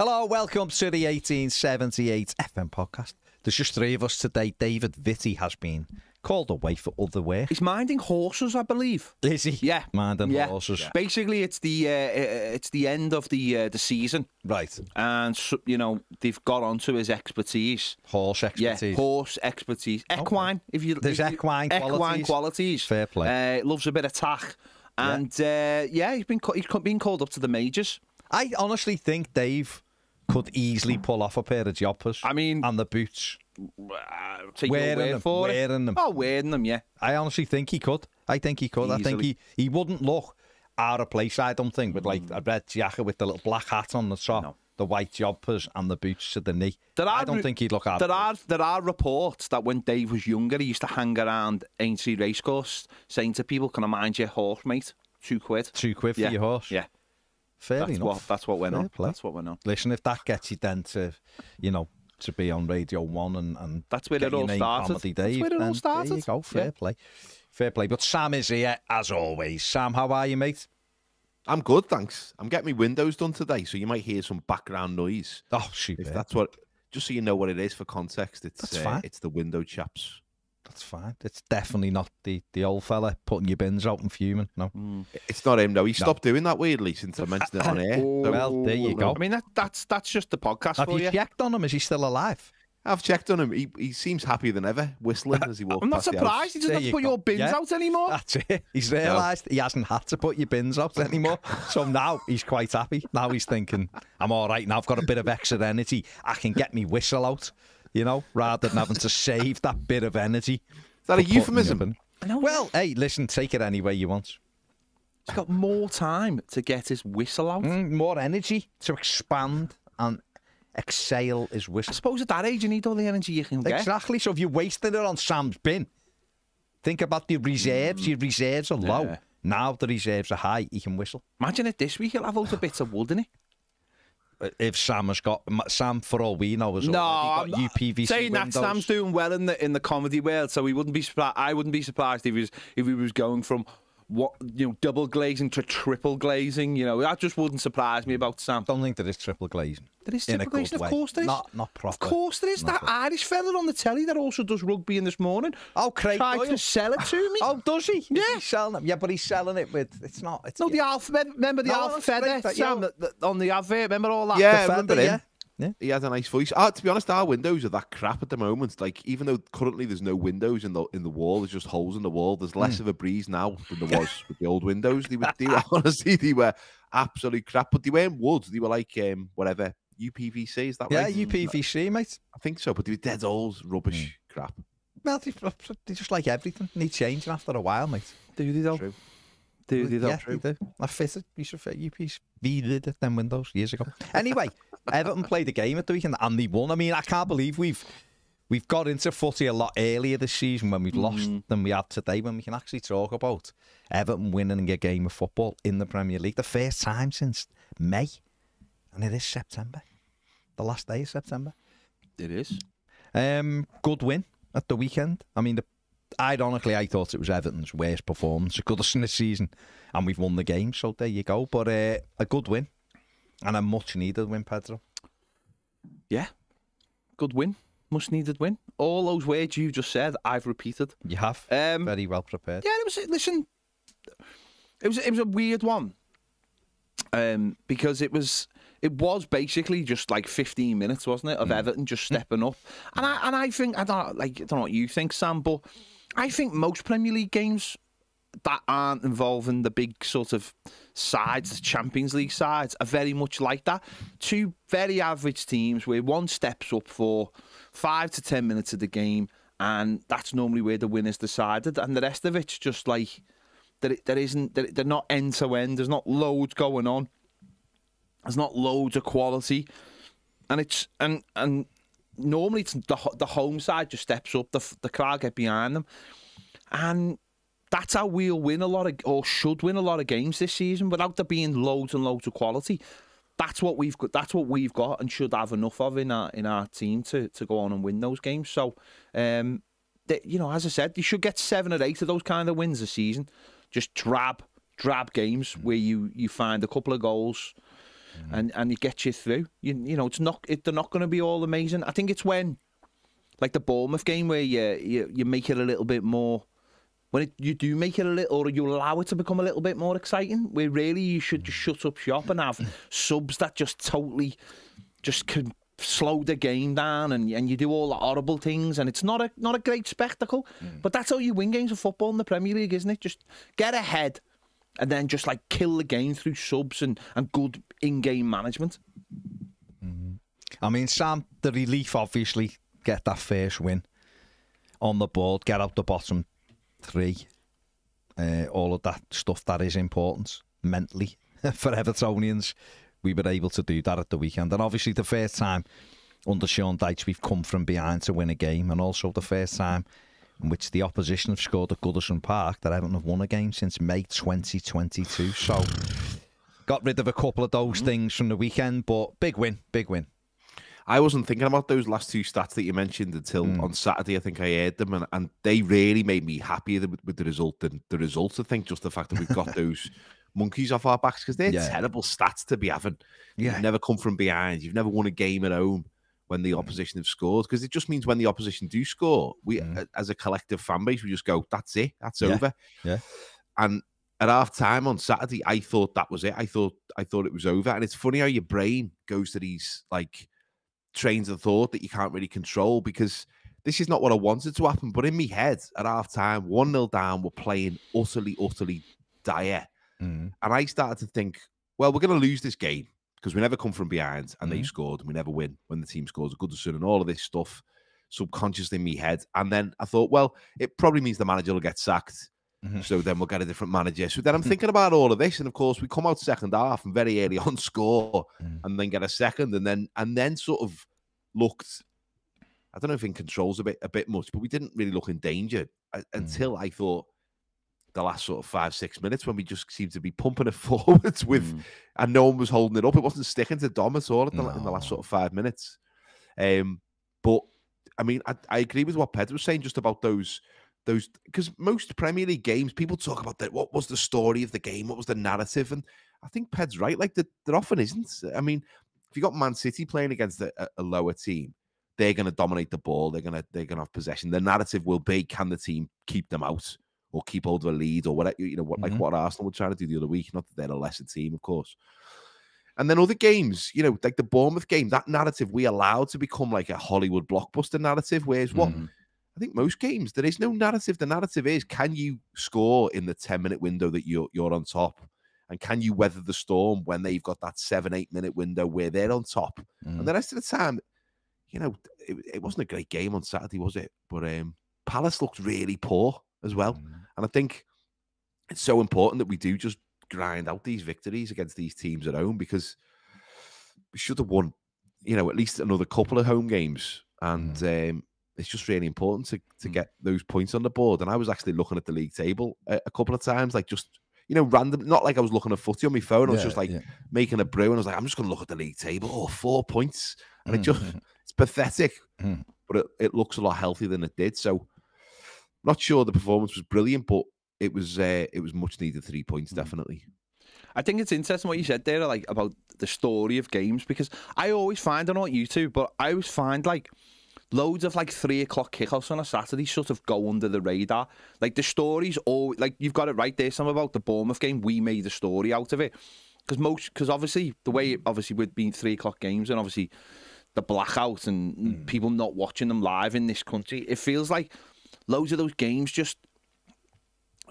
Hello, welcome to the 1878FM podcast. There's just three of us today. David Vitti has been called away for other work. He's minding horses, I believe. Is he? Yeah, minding horses. Yeah. Basically, it's the end of the season, right? And so, you know, they've got onto his expertise, horse expertise, equine. If you there's equine qualities, fair play. Loves a bit of tack, and yeah, he's been called up to the majors. I honestly think Dave could easily pull off a pair of joppers. I mean, and the boots. Wearing them. Oh, wearing them, yeah. I honestly think he could. I think he could. Easily. I think he wouldn't look out of place, I don't think, with like a red jacket with the little black hat on the top, the white jobbers and the boots to the knee. I don't think he'd look out of place. There are reports that when Dave was younger, he used to hang around Aintree Racecourse saying to people, "Can I mind your horse, mate? £2." £2 for your horse? Yeah. Fair enough. That's what went on. Listen, if that gets you then to, you know, to be on Radio One and that's where it all started. Comedy Dave, that's where it all started. There you go. Fair play. But Sam is here as always. Sam, how are you, mate? I'm good, thanks. I'm getting my windows done today, so you might hear some background noise. Oh, shoot! If that's what, just so you know what it is for context, it's the window chaps. That's fine. It's definitely not the old fella putting your bins out and fuming. No, it's not him. No, he stopped doing that weirdly since I mentioned it on air. So, well, there you go. I mean, that's just the podcast. Have you checked on him? Is he still alive? I've checked on him. He seems happier than ever, whistling as he walks. I'm not surprised. He doesn't have to put your bins out anymore. That's it. He's realised he hasn't had to put your bins out anymore. So now he's quite happy. Now he's thinking, I'm all right. Now I've got a bit of extra energy. I can get me whistle out. You know, rather than having to save that bit of energy. Is that a euphemism? Well, hey, listen, take it any way you want. He's got more time to get his whistle out. More energy to expand and exhale his whistle. I suppose at that age you need all the energy you can get. Exactly, so if you're wasting it on Sam's bin, think about the reserves. Your reserves are low. Now the reserves are high, he can whistle. Imagine it this week, he'll have loads of bits of wood in it. If Sam has got Sam, for all we know, has already got UPVC saying windows. That Sam's doing well in the comedy world, so he wouldn't be surprised. I wouldn't be surprised if he was going from double glazing to triple glazing. You know, that just wouldn't surprise me about Sam. Don't think there is triple glazing. There is triple glazing, of course there is. Not proper. Of course there is. That Irish fella on the telly that also does rugby in This Morning. Oh, Craig Boyle tries to sell it to me. Oh, does he? Yeah, he's selling it. Yeah, but he's selling it with. It's not. It's no, the alphabet. Remember the alphabet Sam on the advert. Remember all that. Yeah, remember him. Yeah. He had a nice voice. To be honest, our windows are that crap at the moment. Like, even though currently there's no windows in the wall, there's just holes in the wall. There's less of a breeze now than there was with the old windows. They were honestly, they were absolute crap. But they weren't wood. They were like whatever UPVC. Is that right? Yeah, UPVC, mate. I think so. But they were dead old rubbish crap. Well, they just like everything need changing after a while, mate. Do they though? Do they? I fitted UPVC them windows years ago. Anyway. Everton played a game at the weekend and they won. I mean, I can't believe we've got into footy a lot earlier this season when we've lost than we had today, when we can actually talk about Everton winning a game of football in the Premier League. The first time since May. And it is September. The last day of September. It is. Good win at the weekend. I mean, ironically, I thought it was Everton's worst performance at Goodison this season. And we've won the game, so there you go. But a good win. And a much-needed win, Pedro. Yeah. Good win. Much-needed win. All those words you just said, I've repeated. You have. Very well prepared. Yeah, it was a weird one. Because it was basically just like 15 minutes, wasn't it, of Everton just stepping up. And I think, I don't know what you think, Sam, but I think most Premier League games that aren't involving the big sort of sides, the Champions League sides, are very much like that. Two very average teams where one steps up for 5 to 10 minutes of the game, and that's normally where the win is decided. And the rest of it's just like they're not end to end. There's not loads going on. There's not loads of quality, and it's normally it's the home side just steps up. The crowd get behind them, and that's how we'll win a lot of, or should win a lot of games this season, without there being loads and loads of quality. That's what we've got. That's what we've got, and should have enough of in our team to go on and win those games. So, you know, as I said, you should get 7 or 8 of those kind of wins this season. Just drab games where you find a couple of goals, and it gets you through. You know, it's not they're not going to be all amazing. I think it's when, like the Bournemouth game, where you make it a little bit more. When you do make it a little, or you allow it to become a little bit more exciting, where really you should just shut up shop and have subs that just totally just can slow the game down, and you do all the horrible things, and it's not a great spectacle. But that's how you win games of football in the Premier League, isn't it? Just get ahead, and then just like kill the game through subs and good in-game management. I mean, Sam, the relief, obviously, get that first win on the board, get out the bottom three, all of that stuff that is important mentally for Evertonians. We were able to do that at the weekend, and obviously the first time under Sean Dyche we've come from behind to win a game, and also the first time in which the opposition have scored at Goodison Park that Everton have won a game since May 2022. So got rid of a couple of those things from the weekend, but big win. I wasn't thinking about those last two stats that you mentioned until on Saturday. I think I heard them, and they really made me happier with the result than the results. I think just the fact that we've got those monkeys off our backs, because they're terrible stats to be having. You've never come from behind. You've never won a game at home when the opposition have scored, because it just means when the opposition do score, we as a collective fan base, we just go, that's it, that's over. And at half time on Saturday, I thought that was it. I thought it was over. And it's funny how your brain goes to these like trains of thought that you can't really control, because this is not what I wanted to happen. But in my head, at half time, 1-0 down, we're playing utterly dire. And I started to think, well, we're going to lose this game because we never come from behind and they've scored, and we never win when the team scores a Goodison, and all of this stuff subconsciously in my head. And then I thought, well, it probably means the manager will get sacked. So then we'll get a different manager. So then I'm thinking about all of this, and of course we come out second half and very early on score, and then get a second, and then sort of looked, I don't know if in control's a bit much, but we didn't really look in danger until I thought the last sort of 5-6 minutes, when we just seemed to be pumping it forwards with, and no one was holding it up. It wasn't sticking to Dom at all in the last sort of 5 minutes. But I mean, I agree with what Ped was saying just about those, because most Premier League games, people talk about that. What was the story of the game? What was the narrative? And I think Ped's right. Like, there often isn't. I mean, if you got Man City playing against a lower team, they're going to dominate the ball. They're going to have possession. The narrative will be: can the team keep them out or keep hold of a lead, or whatever? You know what, like what Arsenal were trying to do the other week. Not that they're a lesser team, of course. And then other games, you know, like the Bournemouth game, that narrative we allowed to become like a Hollywood blockbuster narrative. Whereas what? I think most games, there is no narrative. The narrative is, can you score in the 10-minute window that you're on top? And can you weather the storm when they've got that 7-8 minute window where they're on top? And the rest of the time, you know, it wasn't a great game on Saturday, was it? But Palace looked really poor as well. And I think it's so important that we do just grind out these victories against these teams at home, because we should have won, you know, at least another couple of home games. And it's just really important to get those points on the board. And I was actually looking at the league table a couple of times, like just, you know, random, not like I was looking at footy on my phone. I was just like making a brew, and I was like, I'm just going to look at the league table. Oh, 4 points. And it's pathetic, but it looks a lot healthier than it did. So not sure the performance was brilliant, but it was much needed 3 points, definitely. I think it's interesting what you said there, like about the story of games, because I always find, I don't know what you two, but I always find like, loads of like 3 o'clock kickoffs on a Saturday sort of go under the radar. Like the stories, all like you've got it right there. Some about the Bournemouth game, we made a story out of it because obviously the way with being 3 o'clock games and obviously the blackout and people not watching them live in this country, it feels like loads of those games just.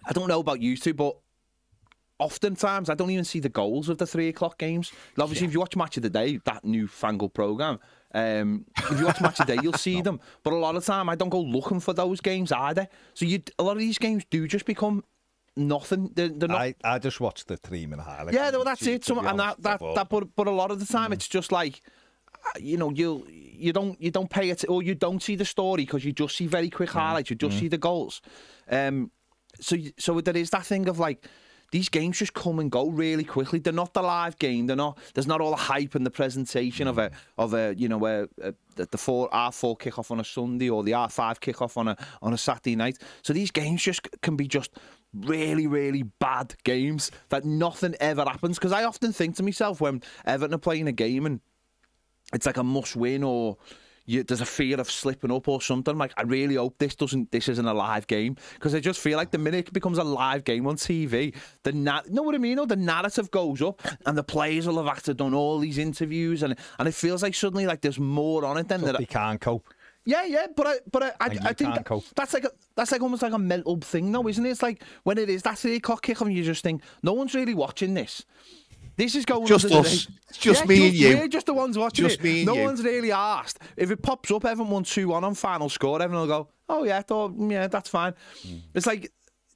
I don't know about you two, but oftentimes I don't even see the goals of the 3 o'clock games. And obviously, if you watch Match of the Day, that newfangled programme. If you watch Match of the Day, you'll see them. But a lot of time, I don't go looking for those games either. So a lot of these games do just become nothing. They're not... I just watch the 3 minute highlight. Yeah, no, that's it. But a lot of the time, it's just like, you know, you don't pay it, or you don't see the story because you just see very quick highlights. You just see the goals. So there is that thing of like these games just come and go really quickly. They're not the live game. They're not. There's not all the hype and the presentation of a you know the R4 kickoff on a Sunday or the R5 kickoff on a Saturday night. So these games just can be just really bad games that nothing ever happens. Because I often think to myself when Everton are playing a game and it's like a must win or there's a fear of slipping up or something. Like, I really hope this isn't a live game, because I just feel like the minute it becomes a live game on TV, know what I mean? The narrative goes up, and the players will have had to done all these interviews, and it feels like suddenly like there's more on it than that. They can't cope. Yeah, but I think that's like almost like a mental thing, though, isn't it? It's like when it is that 3 o'clock kickoff, and you just think no one's really watching this. This is going just us. It's just me and you. We're just the ones watching it. No one's really asked. If it pops up, everyone won 2-1 on final score, everyone will go, oh yeah, I thought, yeah, that's fine. It's like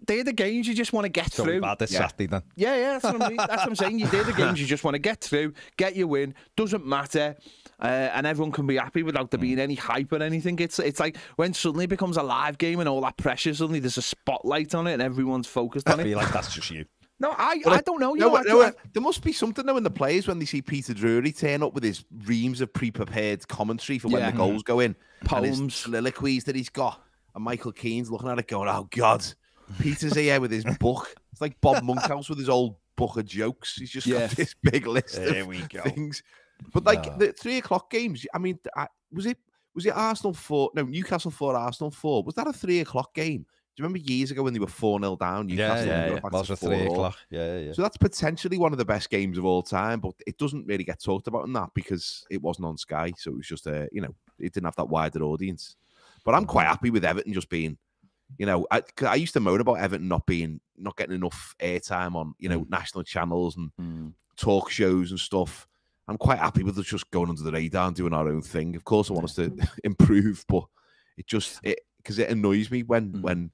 they're the games you just want to get through. Bad this Saturday then. Yeah, that's what I mean. That's what I'm saying. They're the games you just want to get through, get your win, doesn't matter, and everyone can be happy without there being any hype or anything. It's like when suddenly it becomes a live game and all that pressure, suddenly there's a spotlight on it and everyone's focused on it. I feel like that's just you. No, I don't know. There must be something though in the players when they see Peter Drury turn up with his reams of pre-prepared commentary for when the goals go in. Poems. And his soliloquies that he's got. And Michael Keane's looking at it going, oh, God, Peter's here with his book. It's like Bob Monkhouse with his old book of jokes. He's just got this big list of things. But like the 3 o'clock games, I mean, was it Arsenal 4? No, Newcastle 4, Arsenal 4. Was that a 3 o'clock game? Do you remember years ago when they were 4-0 down? Newcastle back to 3 o'clock. Yeah. So that's potentially one of the best games of all time, but it doesn't really get talked about in that because it wasn't on Sky, so it was just a, you know, it didn't have that wider audience. But I'm quite happy with Everton just being, you know, I used to moan about Everton not getting enough airtime on, you know, national channels and talk shows and stuff. I'm quite happy with us just going under the radar and doing our own thing. Of course, I want us to improve, but it just because it annoys me when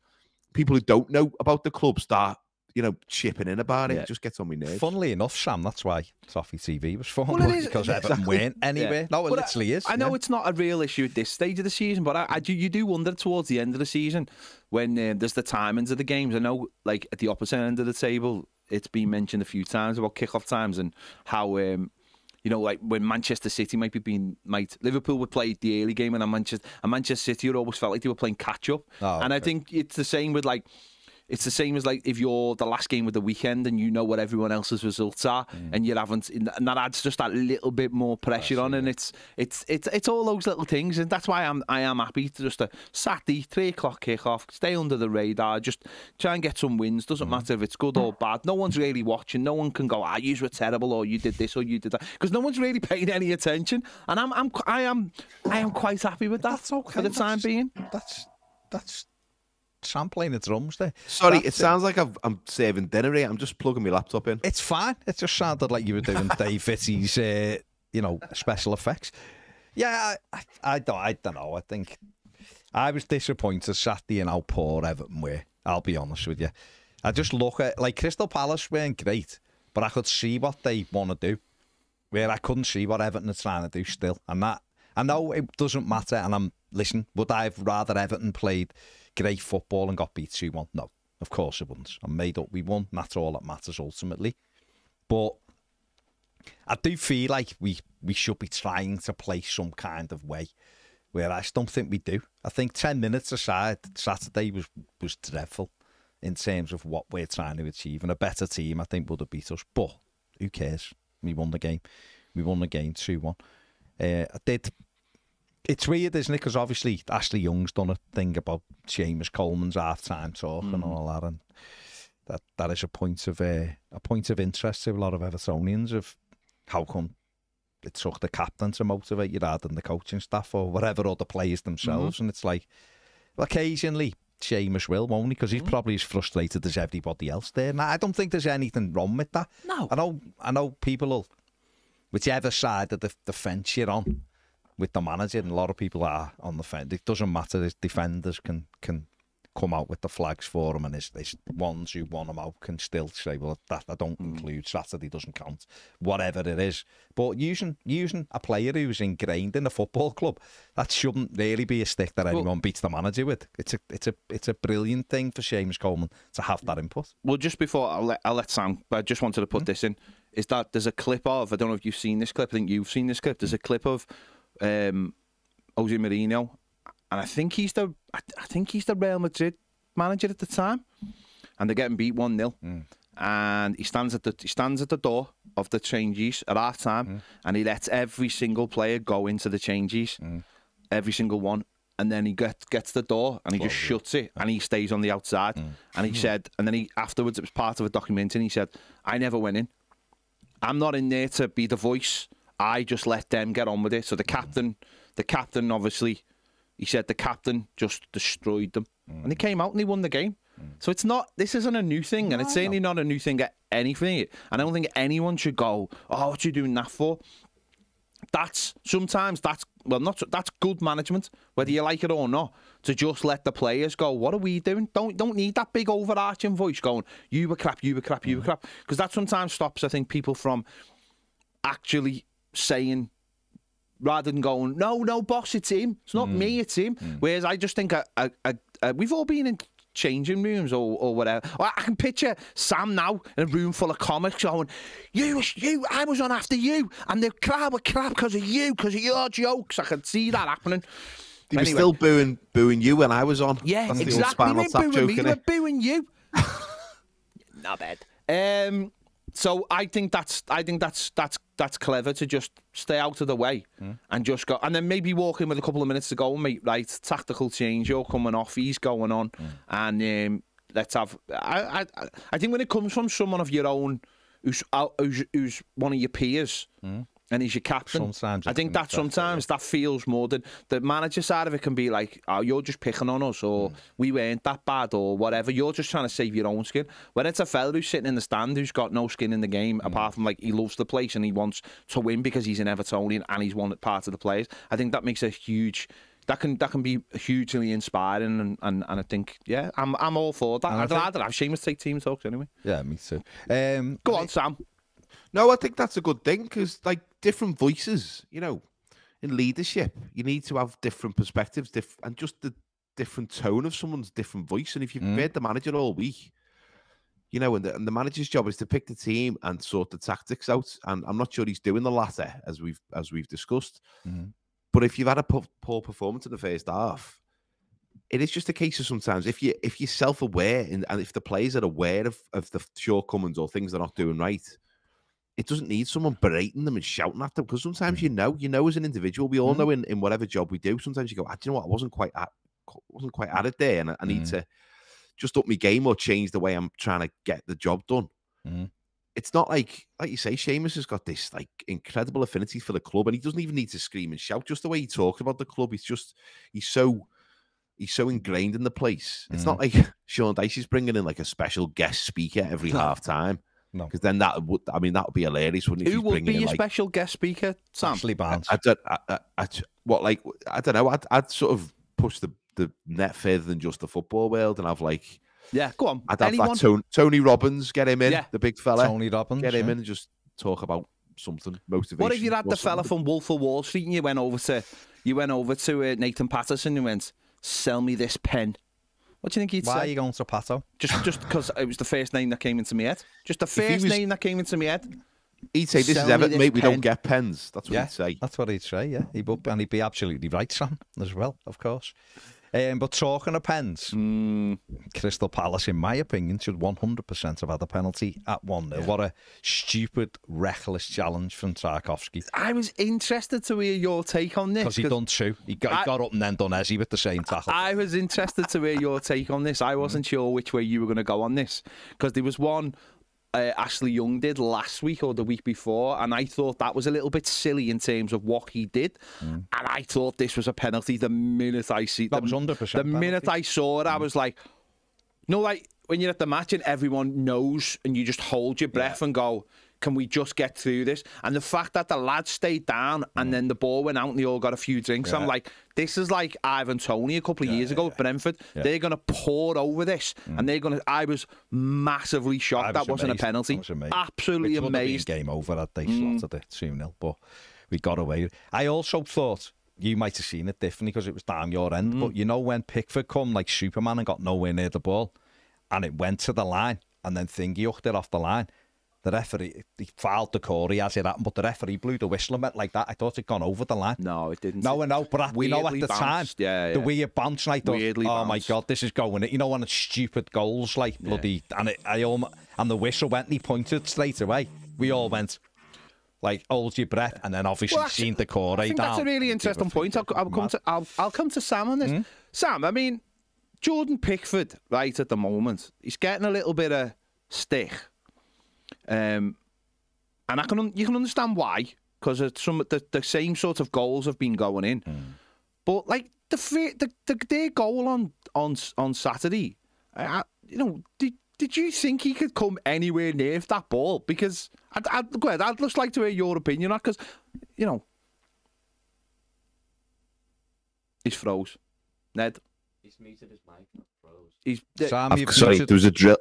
people who don't know about the club start, you know, chipping in about it. It just gets on my nerves. Funnily enough, Sam, that's why Toffee TV was fun, because Everton weren't anywhere. No, it literally is. I know it's not a real issue at this stage of the season, but you do wonder towards the end of the season when there's the timings of the games. I know, like, at the opposite end of the table, it's been mentioned a few times about kickoff times and how... you know, like when Manchester City Liverpool would play the early game, and Manchester City would always felt like they were playing catch up. And I think it's the same with like, it's the same as like if you're the last game of the weekend and you know what everyone else's results are, and you haven't, and that adds just that little bit more pressure on. And it's all those little things, and that's why I am happy to just a Saturday 3 o'clock kickoff, stay under the radar, just try and get some wins. Doesn't matter if it's good or bad. No one's really watching. No one can go, ah, you were terrible, or you did this, or you did that, because no one's really paying any attention. And I am quite happy with that. That's okay for the time being. That's. Sam playing the drums there. Sorry, it sounds like I'm saving dinner here. I'm just plugging my laptop in. It's fine. It just sounded like you were doing Dave Vittie's, you know, special effects. Yeah, I don't know. I think I was disappointed Saturday in how poor Everton were. I'll be honest with you. I just look at, like, Crystal Palace weren't great, but I could see what they want to do, where I couldn't see what Everton are trying to do still. And that, I know it doesn't matter, and listen, would I have rather Everton played great football and got beat 2-1? No, of course I wouldn't. I'm made up we won, and that's all that matters ultimately. But I do feel like we should be trying to play some kind of way, where I just don't think we do. I think 10 minutes aside, Saturday was dreadful in terms of what we're trying to achieve, and a better team I think would have beat us, but who cares? We won the game. We won the game 2-1. It's weird, isn't it? Because obviously Ashley Young's done a thing about Seamus Coleman's half-time talk and all that, and that is a point of interest to a lot of Evertonians of how come it took the captain to motivate you rather than the coaching staff or whatever, or the players themselves. And it's like, well, occasionally Seamus will, won't he? Because he's probably as frustrated as everybody else there. And I don't think there's anything wrong with that. No, I know people will, whichever side of the fence you're on with the manager, and a lot of people are on the fence. It doesn't matter if defenders can come out with the flags for them, and this ones who want them out can still say, well, that I don't include, Saturday doesn't count, whatever it is. But using a player who's ingrained in a football club, that shouldn't really be a stick that anyone beats the manager with. It's a brilliant thing for Seamus Coleman to have that input. Well, just before I let Sam, but I just wanted to put this in, is that there's a clip of, I don't know if you've seen this clip, I think you've seen this clip, there's a clip of Jose Mourinho, and I think he's the Real Madrid manager at the time, and they're getting beat 1-0, and he stands at the door of the changes at half time, and he lets every single player go into the changes, every single one, and then he gets the door and he just shuts it, and he stays on the outside, and he said, and then he afterwards, it was part of a documentary, he said, I never went in, I'm not in there to be the voice, I just let them get on with it. So the captain obviously, he said the captain just destroyed them, and they came out and they won the game. So it's not, this isn't a new thing, and it's certainly not a new thing at anything. And I don't think anyone should go, oh, what are you doing that for? That's, sometimes that's, well, not, that's good management, whether you like it or not, to just let the players go, what are we doing? Don't need that big overarching voice going, you were crap, you were crap, you were crap. Because that sometimes stops, I think, people from actually saying, rather than going, no, no, boss, it's him. It's not me, it's him. Whereas I just think we've all been in changing rooms or whatever. I can picture Sam now in a room full of comics going, you, I was on after you, and the crowd were crap because of you, because of your jokes. I can see that happening. They were still booing you when I was on. Yeah, that's exactly. They were booing me, they were booing you. Not bad. So I think that's clever to just stay out of the way and just go, and then maybe walk in with a couple of minutes to go and make right tactical change. You're coming off, he's going on, and let's have. I think when it comes from someone of your own, who's one of your peers, and he's your captain. Sometimes I think that sometimes that feels more than the manager side of it can be like, oh, you're just picking on us, or we weren't that bad, or whatever. You're just trying to save your own skin. When it's a fella who's sitting in the stand who's got no skin in the game, apart from like he loves the place and he wants to win because he's an Evertonian and he's one part of the players, I think that makes a huge... That can be hugely inspiring, and I think, yeah, I'm all for that. I'd rather have Seamus take team talks anyway. Yeah, me too. Go on, Sam. No, I think that's a good thing, because, like, different voices, you know, in leadership, you need to have different perspectives and just the different tone of someone's different voice. And if you've heard the manager all week, you know, and the manager's job is to pick the team and sort the tactics out. And I'm not sure he's doing the latter, as we've discussed. But if you've had a poor performance in the first half, it is just a case of sometimes if you're self-aware and if the players are aware of the shortcomings or things they're not doing right, it doesn't need someone berating them and shouting at them, because sometimes you know as an individual, we all know in whatever job we do, sometimes you go, do you know what, I wasn't quite at it there, and I need to just up my game or change the way I'm trying to get the job done. It's not like you say, Seamus has got this like incredible affinity for the club, and he doesn't even need to scream and shout. Just the way he talks about the club, it's just he's so ingrained in the place. It's not like Sean Dyche is bringing in like a special guest speaker every half time. No, because then that would be hilarious, wouldn't it? Who would be your special guest speaker? Sam? Ashley Barnes. I don't know. I'd sort of push the net further than just the football world, and have like, yeah, go on. I'd have that Tony Robbins, get him in, the big fella. Tony Robbins, get him in and just talk about something, motivation. What if you had the fella from Wolf of Wall Street and you went over to Nathan Patterson and went, sell me this pen? What do you think he'd say? Why are you going to Pato? Just because it was the first name that came into my head. Just the first name that came into my head. He'd say, this is Everton, mate, we don't get pens. That's what he'd say. That's what he'd say, yeah. He would, and he'd be absolutely right, Sam, as well, of course. But talking of pens, Crystal Palace, in my opinion, should 100% have had a penalty at 1-0. What a stupid, reckless challenge from Tarkovsky. I was interested to hear your take on this. Because he done two. He got up and then done Ezzy with the same tackle. I was interested to hear your take on this. I wasn't sure which way you were going to go on this. Because there was one... Ashley Young did last week or the week before, and I thought that was a little bit silly in terms of what he did, and I thought this was a penalty the minute I see that was 100%. The minute I saw it, I was like, no, like when you're at the match and everyone knows and you just hold your breath and go, can we just get through this? And the fact that the lads stayed down and then the ball went out and they all got a few drinks, I'm like, this is like Ivan Toney a couple of years ago at Brentford. They're going to pour over this and they're going to... I was massively shocked that wasn't a penalty. I was amazed. Absolutely amazed. Game over that they slotted it 2-0, but we got away. I also thought... You might have seen it differently because it was down your end. But you know when Pickford come like Superman and got nowhere near the ball and it went to the line and then Thingy hooked it off the line. The referee, he fouled the Corey as it happened, but the referee blew the whistle and went like that. I thought it'd gone over the line. No, it didn't. No, no, but you know, at the time, the weird bounce, and I thought, oh my God, this is going it. You know, one of stupid goals, like bloody, and it, and the whistle went and he pointed straight away. We all went... Like, hold your breath, and then obviously seen the core. I think that's a really interesting point. I'll come to Sam on this. Sam, I mean, Jordan Pickford, right at the moment, he's getting a little bit of stick, and you can understand why, because some of the same sort of goals have been going in, but like their goal on Saturday, you know. Did you think he could come anywhere near that ball? Because I'd just like to hear your opinion on it, because, you know... He's froze. Ned? He's muted his mic, not froze. Sorry, there was a drill...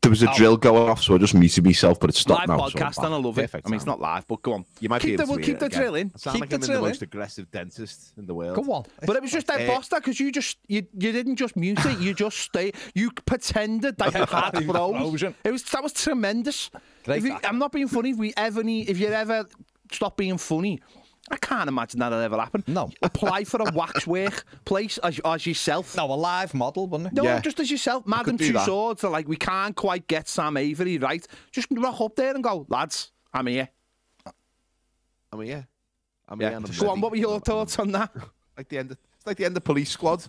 There was a drill going off, so I just muted myself, but it's stopped now. Live podcast, and I love it. Perfect, I mean, it's not live, but go on. You might keep the drill in. Sound like I'm the most aggressive dentist in the world. Go on. But it was just that Buster, because you didn't just mute it, you just you pretended that you had frozen. That was tremendous. I'm not being funny. If you ever stop being funny, I can't imagine that'll ever happen. No. Apply for a waxwork place as yourself. No, a live model, wouldn't it? No, just as yourself. Madam Two Swords are like, we can't quite get Sam Avery right. Just rock up there and go, lads, I'm here. I'm here. I'm here. Go on, what were your thoughts on that? It's like the end of Police Squad.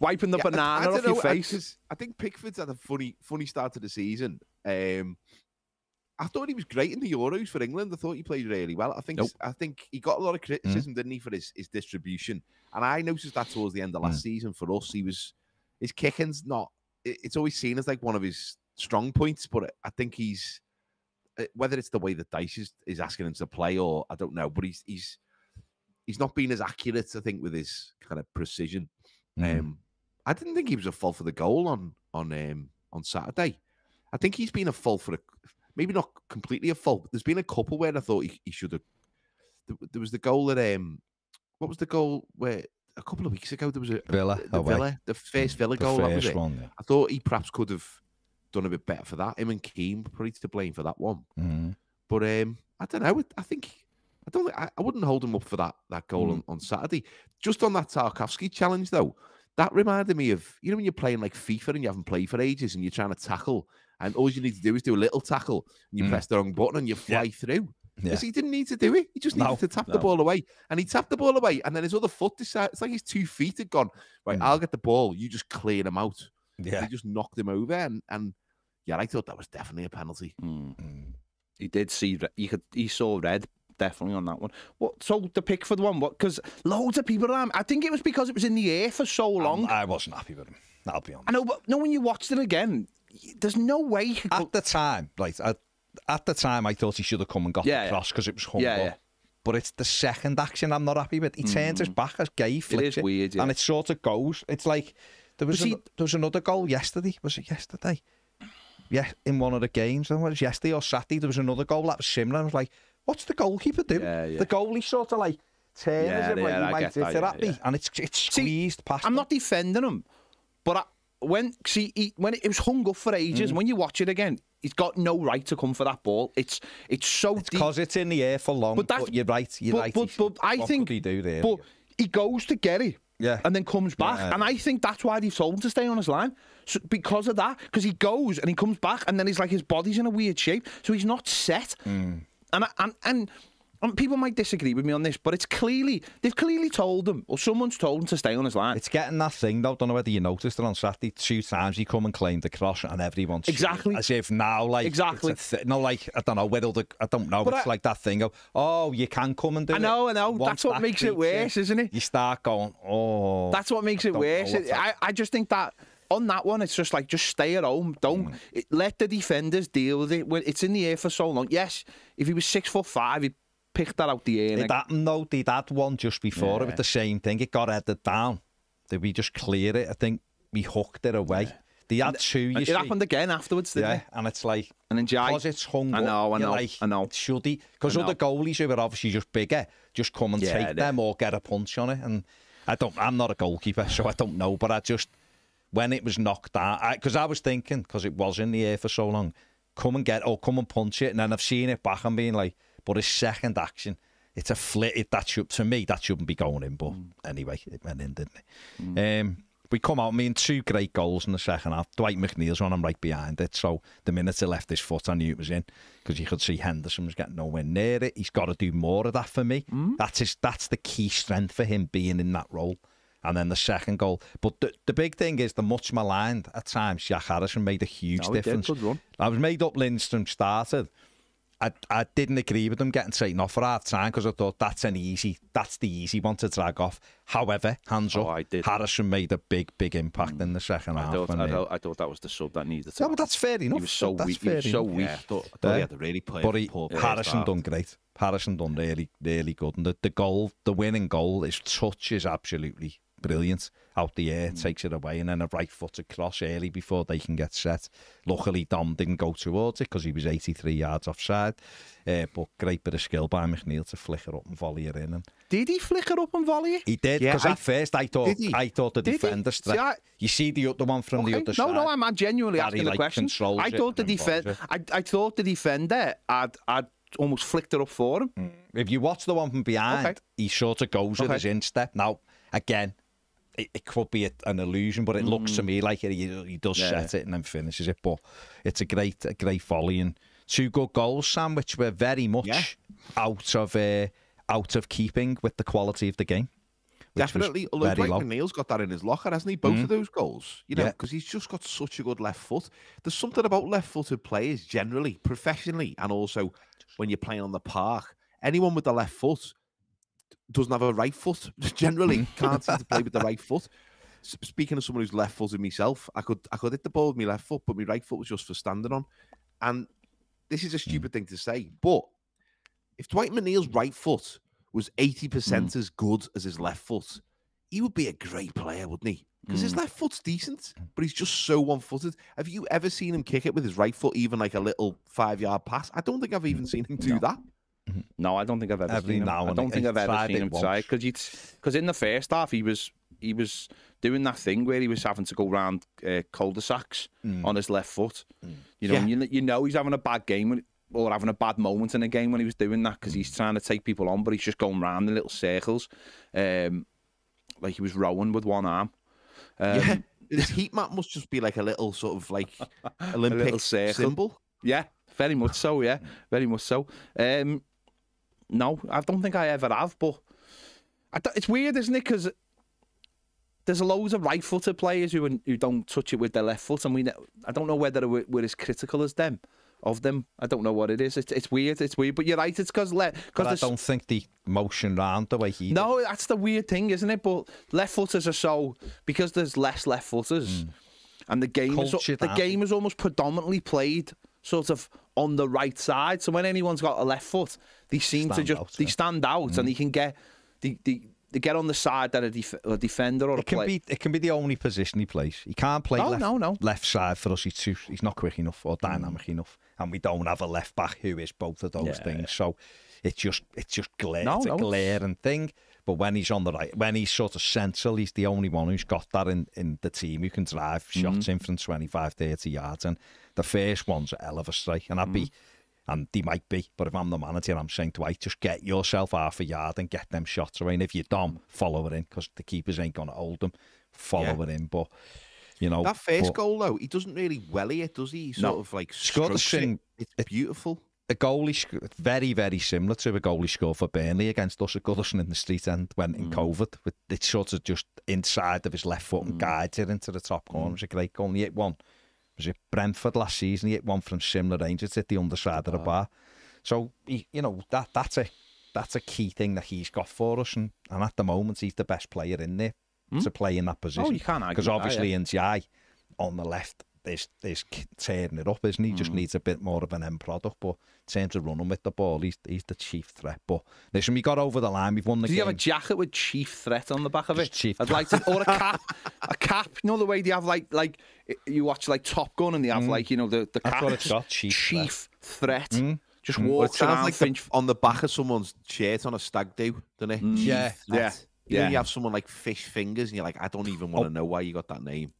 Wiping the banana off your face. I think Pickford's had a funny start to the season. I thought he was great in the Euros for England. I thought he played really well. I think he got a lot of criticism, didn't he, for his distribution? And I noticed that towards the end of last season for us, his kicking's not. It's always seen as like one of his strong points, but I think he's whether it's the way that Dyche is asking him to play or I don't know, but he's not being as accurate. I think with his kind of precision. I didn't think he was at fault for the goal on Saturday. I think he's been at fault for a. Maybe not completely a fault, but there's been a couple where I thought he should have... There was the goal that... what was the goal where... A couple of weeks ago, there was a... Villa. The first Villa goal, that was it. I thought he perhaps could have done a bit better for that. Him and Keane probably to blame for that one. But I don't know. I wouldn't hold him up for that goal on Saturday. Just on that Tarkowski challenge, though, that reminded me of... You know when you're playing like FIFA and you haven't played for ages and you're trying to tackle... And all you need to do is do a little tackle and you press the wrong button and you fly through. Because he didn't need to do it. He just needed to tap the ball away. And he tapped the ball away and then his other foot decided, it's like his 2 feet had gone, right, I'll get the ball. You just clear him out. Yeah. He just knocked him over. And yeah, I thought that was definitely a penalty. He did see, he saw red definitely on that one. So the Pickford one, because loads of people, I think it was because it was in the air for so long. I wasn't happy with him, I'll be honest. I know, but no, when you watched it again, there's no way at the time, right? At the time, I thought he should have come and got the cross because it was hung up. But it's the second action I'm not happy with. He turns his back as Gay flips it, weird, and it sort of goes. It's like there was another goal yesterday. Was it yesterday? Yeah, in one of the games. I don't know if it was yesterday or Saturday. There was another goal that was similar. I was like, what's the goalkeeper doing? The goalie sort of like turns him like he might hit it at me, and it's squeezed past. I'm not defending him, but. When it was hung up for ages, when you watch it again, he's got no right to come for that ball. It's so deep. Because it's in the air for long. But you're right. But I think he do there. But he goes to get it, and then comes back, and I think that's why they've told him to stay on his line. So because of that, because he goes and he comes back, and then he's like his body's in a weird shape, so he's not set. And people might disagree with me on this, but they've clearly told him, or someone's told him to stay on his line. It's getting that thing, though. I don't know whether you noticed it on Saturday. 2 times he come and claimed the cross, and everyone's exactly as if now, like I don't know whether I don't know. But it's like that thing of you can come and do it. I know. That's what makes it worse, isn't it? You start going, that's what makes it worse. I just think that on that one, it's just like, just stay at home. Don't let the defenders deal with it. It's in the air for so long. Yes, if he was 6'5", he'd pick that out the air. It happened though. They had one just before it with the same thing. It got headed down. Did we just clear it? I think we hooked it away. They had two, you see. It happened again afterwards, didn't it? And it's like, because it's hung up, I know. Should he? Because other goalies who were obviously just bigger, just come and take them or get a punch on it. And I don't, I'm not a goalkeeper, so I don't know. But I just, when it was knocked out, because I was thinking, because it was in the air for so long, come and get, or come and punch it. And then I've seen it back and being like, but his second action, it's a flit. That should, to me, that shouldn't be going in. But anyway, it went in, didn't it? We come out, I mean, two great goals in the second half. Dwight McNeil's one, I'm right behind it. So the minute he left his foot, I knew it was in, because you could see Henderson was getting nowhere near it. He's got to do more of that for me. That's the key strength for him, being in that role. And then the second goal. But the big thing is, the much maligned at times, Jack Harrison made a huge difference. Good run. I was made up Lindstrom started. I didn't agree with them getting taken off for half time, because I thought that's the easy one to drag off. However, hands up, Harrison made a big impact in the second half. I thought that was the sub that needed. Yeah, but that's fair enough. He was so weak. Yeah, I thought he had to really play. But Harrison done great. Harrison done really good. And the goal, the winning goal, his touch is absolutely brilliant. Out the air, takes it away, and then a right-footed cross early before they can get set. Luckily, Dom didn't go towards it because he was 83 yards offside. But great bit of skill by McNeil to flick her up and volley her in. And did he flick her up and volley? He did, because at first I thought the defender... You see the other one from the other side. No, I'm genuinely asking the question. I thought the defender... I thought the defender had almost flicked her up for him. If you watch the one from behind, he sort of goes with his instep. Now, again... It could be an illusion, but it looks to me like he does set it and then finishes it. But it's a great volley, and two good goals, Sam, which were very much out of keeping with the quality of the game. Definitely, although Mike McNeil's got that in his locker, hasn't he? Both of those goals, you know, because he's just got such a good left foot. There's something about left-footed players generally, professionally, and also when you're playing on the park. Anyone with the left foot doesn't have a right foot, generally can't seem to play with the right foot. Speaking of someone who's left footed myself, I could hit the ball with my left foot, but my right foot was just for standing on. And this is a stupid thing to say, but if Dwight McNeil's right foot was 80% as good as his left foot, he would be a great player, wouldn't he? Because his left foot's decent, but he's just so one-footed. Have you ever seen him kick it with his right foot, even like a little 5-yard pass? I don't think I've even seen him do that. No, I don't think I've ever seen him. I don't think I've ever seen him try, because in the first half he was doing that thing where he was having to go round cul-de-sacs on his left foot. You know, and you know he's having a bad game or having a bad moment in a game when he was doing that, because he's trying to take people on, but he's just going round in little circles, like he was rowing with one arm. His heat map must just be like a little sort of like Olympic symbol. Yeah, very much so. Yeah, very much so. No, I don't think I ever have, but it's weird, isn't it? Because there's loads of right-footed players who don't touch it with their left foot, and I don't know whether we're as critical as them of them. I don't know what it is. It's weird. It's weird. But you're right. It's because I don't think the motion round the way he. No, that's the weird thing, isn't it? But left-footers are so, because there's less left-footers, and the game is almost predominantly played sort of on the right side. So when anyone's got a left foot, they stand out, and they can get they get on the side that a defender or it can be the only position he plays. He can't play left side for us. He's not quick enough or dynamic enough, and we don't have a left back who is both of those things. So it's just glare. It's a glaring thing. But when he's on the right, when he's sort of central, he's the only one who's got that in the team who can drive shots in from 25, 30 yards. And the first one's a hell of a strike. And and he might be, but if I'm the manager, I'm saying, Dwight, just get yourself half a yard and get them shots away. And if you're Dom, follow it in, because the keepers ain't going to hold them. Follow it in. But, you know. That first goal, though, he doesn't really welly it, does he? He sort of like strokes it. It's beautiful. A goal very, very similar to a goal he scored for Burnley against us at Goodison in the street end when in COVID. It's sort of just inside of his left foot and guides it into the top corner. It was a great goal. And he hit one. Was it Brentford last season? He hit one from similar range. It's at the underside of the bar. So, you know, that's a key thing that he's got for us. And at the moment, he's the best player in there to play in that position. Oh, you can't argue. Because obviously in NTI on the left is tearing it up, isn't he? Just needs a bit more of an end product. But in terms of running with the ball, he's the chief threat. But listen, we got over the line. We've won the game. Did you have a jacket with chief threat on the back of it? Chief I'd like to, or a cap. A cap. You know the way they have like you watch like Top Gun and they have like, you know, the cap. That's what it's got, chief threat. Just walks around. Sounds like on the back of someone's shirt on a stag do, doesn't it? Yeah. Yeah. You know, you have someone like Fish Fingers and you're like, I don't even want to know why you got that name.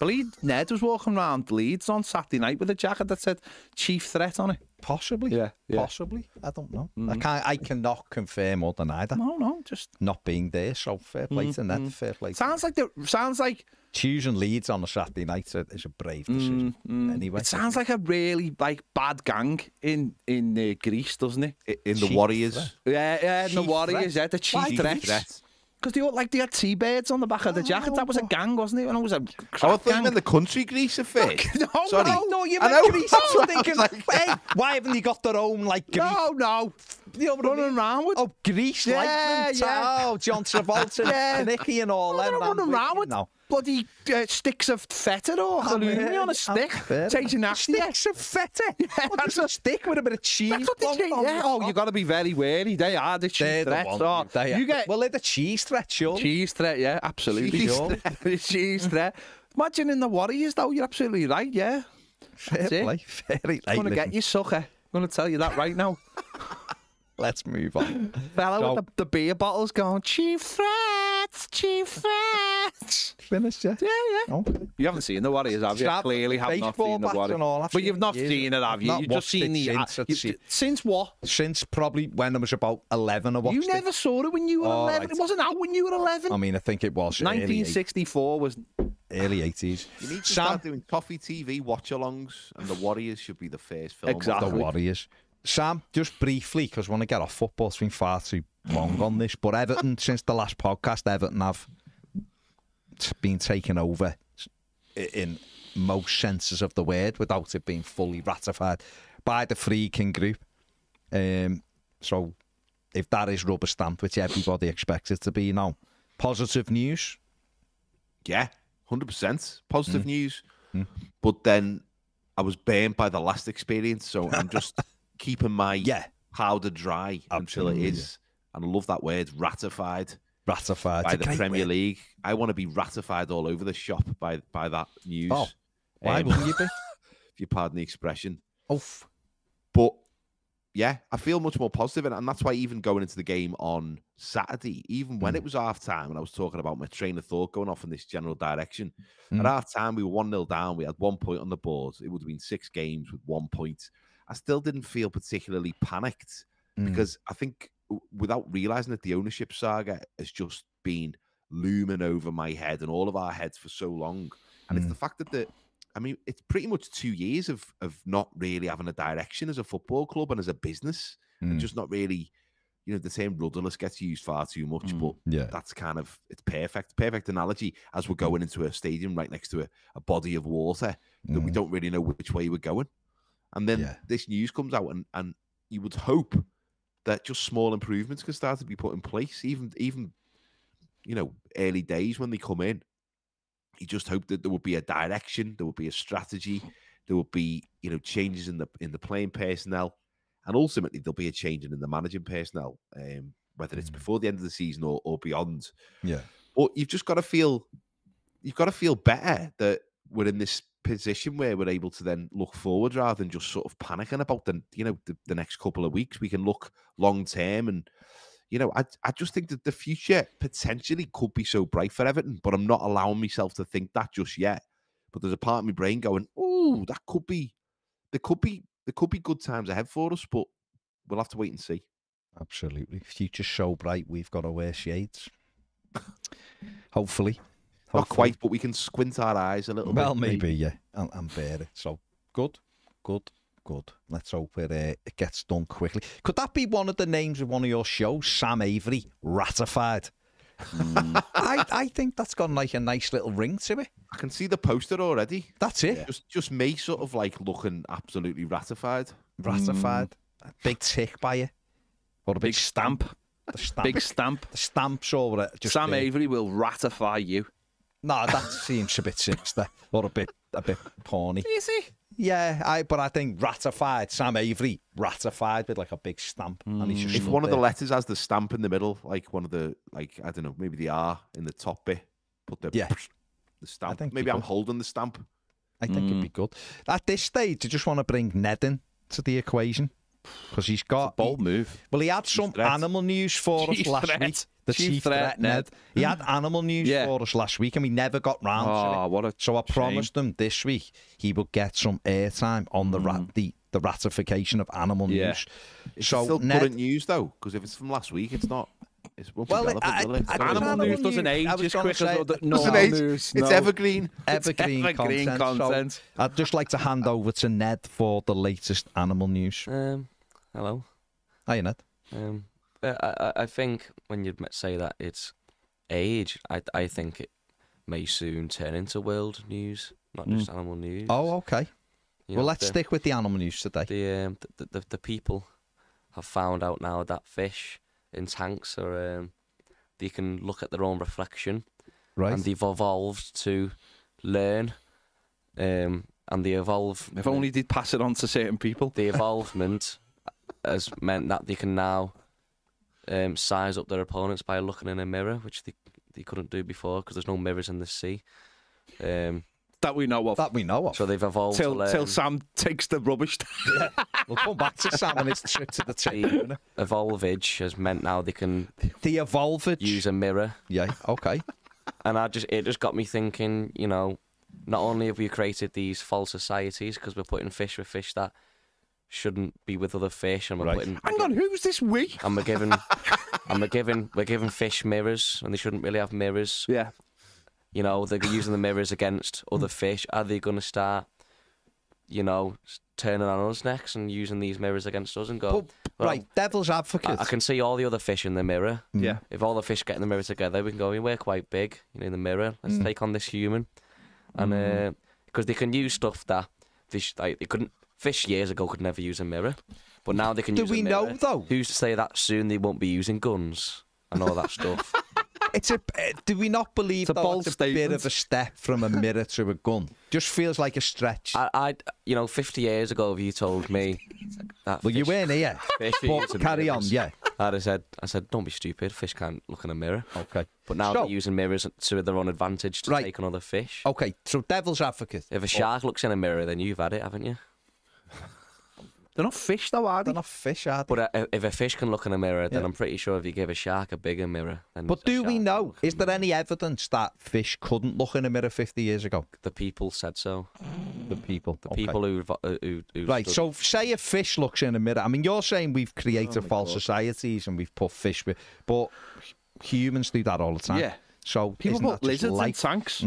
Believe Ned was walking around Leeds on Saturday night with a jacket that said Chief Threat on it. Possibly. Yeah. Possibly. I don't know. I cannot confirm or deny that. No, just not being there, so fair play to Ned, fair play. Sounds like choosing Leeds on a Saturday night is a brave decision. Anyway. It sounds like a really bad gang in Greece, doesn't it? In the Warriors. Yeah, in the Warriors, yeah, the Chief Threat. Because they had T-birds on the back of the jacket. That was a gang, wasn't it? And it was a crack gang. I was thinking of the country Grease affair. No, you meant Grease. I was thinking, hey, why haven't they got their own, like, Grease? No. You're running around with... Oh, Grease, like John Travolta and Nicky and all that. They're running around with bloody sticks of feta or halloumi on a stick. Tasting that. Sticks of feta? That's a stick with a bit of cheese. Oh, you've got to be very wary. They are the cheese threat. Well, they're the cheese threat, sure. Cheese threat, yeah, absolutely. Cheese threat. Imagine in the Warriors, though, you're absolutely right, yeah. Fair play. I'm going to get you, sucker. I'm going to tell you that right now. Let's move on. Fella with the beer bottles going, Chief Threats, Chief Threats. Finished, yeah? Yeah. Okay. You haven't seen the Warriors, have you? Clearly have not seen the Warriors. But you've not seen it, have you? You've just seen the... Since what? Since probably when I was about 11, I watched it. You never saw it when you were 11? Right. It wasn't out when you were 11? I mean, I think it was. 1964 was... Early 80s. You need to start doing Toffee TV watch-alongs, and the Warriors should be the first film. Exactly. The Warriors. Sam, just briefly, because I want to get off football, it's been far too long on this, but Everton, since the last podcast, Everton have been taken over in most senses of the word without it being fully ratified by the Freakin Group. So if that is rubber stamped, which everybody expects it to be now, positive news? Yeah, 100% positive news. But then I was burned by the last experience, so I'm just... keeping my powder dry until it is, and I love that word, ratified. Ratified by the Premier League. I want to be ratified all over the shop by that news. Oh, why wouldn't you be? If you pardon the expression. Oof. But yeah, I feel much more positive, and that's why even going into the game on Saturday, even when it was half time, and I was talking about my train of thought going off in this general direction. At half time, we were 1-0 down. We had 1 point on the board. It would have been 6 games with 1 point. I still didn't feel particularly panicked because I think, without realising it, the ownership saga has just been looming over my head and all of our heads for so long. And it's the fact that, I mean, it's pretty much 2 years of not really having a direction as a football club and as a business. And just not really, you know, the term rudderless gets used far too much, but that's kind of, it's perfect analogy as we're going into a stadium right next to a body of water that we don't really know which way we're going. And then this news comes out, and you would hope that just small improvements can start to be put in place, even you know, early days when they come in. You just hope that there would be a direction, there would be a strategy, there would be, you know, changes in the playing personnel, and ultimately there'll be a change in the managing personnel, whether it's before the end of the season or beyond. Yeah. Or you've got to feel better that we're in this position where we're able to then look forward rather than just sort of panicking about the next couple of weeks. We can look long term, and you know, I just think that the future potentially could be so bright for Everton, but I'm not allowing myself to think that just yet. But there's a part of my brain going, oh, that could be, there could be good times ahead for us, but we'll have to wait and see. Absolutely, future's so bright we've got to wear shades. Hopefully. Not quite, but we can squint our eyes a little bit. Well, maybe, yeah, and bear it. So, good. Let's hope it gets done quickly. Could that be one of the names of one of your shows? Sam Avery, Ratified. I think that's got like a nice little ring to it. I can see the poster already. That's it. Yeah. Just me sort of like looking absolutely ratified. Ratified. A big tick by you. Or a big stamp. The stamp. Big stamp. The stamp's over it. Sam Avery will ratify you. No, that seems a bit sinister or a bit porny. Is he? Yeah, but I think ratified. Sam Avery ratified with like a big stamp. And he's just if one of the letters has the stamp in the middle, like one of the, like, I don't know, maybe the R in the top bit, put the, the stamp. Maybe I'm holding the stamp. I think it'd be good. At this stage, I just want to bring Ned in to the equation because he's got... bold move. Well, he had some animal news for us last week. The chief threat, Ned. He had animal news for us last week and we never got round to it. So I promised him this week he would get some airtime on the ratification of animal news. It's still current news, though, because if it's from last week, it's not... It's animal news doesn't age as quick as normal news. It's evergreen. Evergreen content. So I'd just like to hand over to Ned for the latest animal news. Hello. Hiya, Ned. I think when you say that it's age, I think it may soon turn into world news, not just animal news. Oh, okay. You well, know, let's stick with the animal news today. The people have found out now that fish in tanks or they can look at their own reflection, right? And they've evolved to learn, and they evolve. If only they'd pass it on to certain people. The evolvement has meant that they can now size up their opponents by looking in a mirror, which they couldn't do before because there's no mirrors in the sea. That we know of. That we know of. So they've evolved till Sam takes the rubbish. We'll come back to Sam and his trip to the team. Evolvage has meant now they can. The evolvage. Use a mirror. Yeah. Okay. And it just got me thinking. You know, not only have we created these false societies because we're putting fish with fish that shouldn't be with other fish, and we're putting. Hang on, who's this we? And we're giving. And we're giving fish mirrors, and they shouldn't really have mirrors. Yeah. You know, they're using the mirrors against other fish. Are they going to start, you know, turning on us next and using these mirrors against us and go... Well, right, devil's advocate. I can see all the other fish in the mirror. Yeah. If all the fish get in the mirror together, we can go, we're quite big, you know, in the mirror. Let's take on this human. And because they can use stuff that fish, like, they couldn't... Fish years ago could never use a mirror. But now they can use a mirror. Do we know, though? Who's to say that soon they won't be using guns and all that stuff? It's a. Do we not believe it's a bit of a step from a mirror to a gun? Just feels like a stretch. You know, 50 years ago, if you told me that. Well, you weren't here. Carry on, yeah. I said, don't be stupid. Fish can't look in a mirror. Okay. But now they're using mirrors to their own advantage to take another fish. Okay. So devil's advocate. If a shark looks in a mirror, then you've had it, haven't you? They're not fish, though, are they? They're not fish, are they? But if a fish can look in a mirror, then I'm pretty sure if you give a shark a bigger mirror... Then but do we know? Is there any evidence that fish couldn't look in a mirror 50 years ago? The people said so. The people. The people who right, so say a fish looks in a mirror. I mean, you're saying we've created false societies and we've put fish... But humans do that all the time. Yeah. So people put lizards in tanks.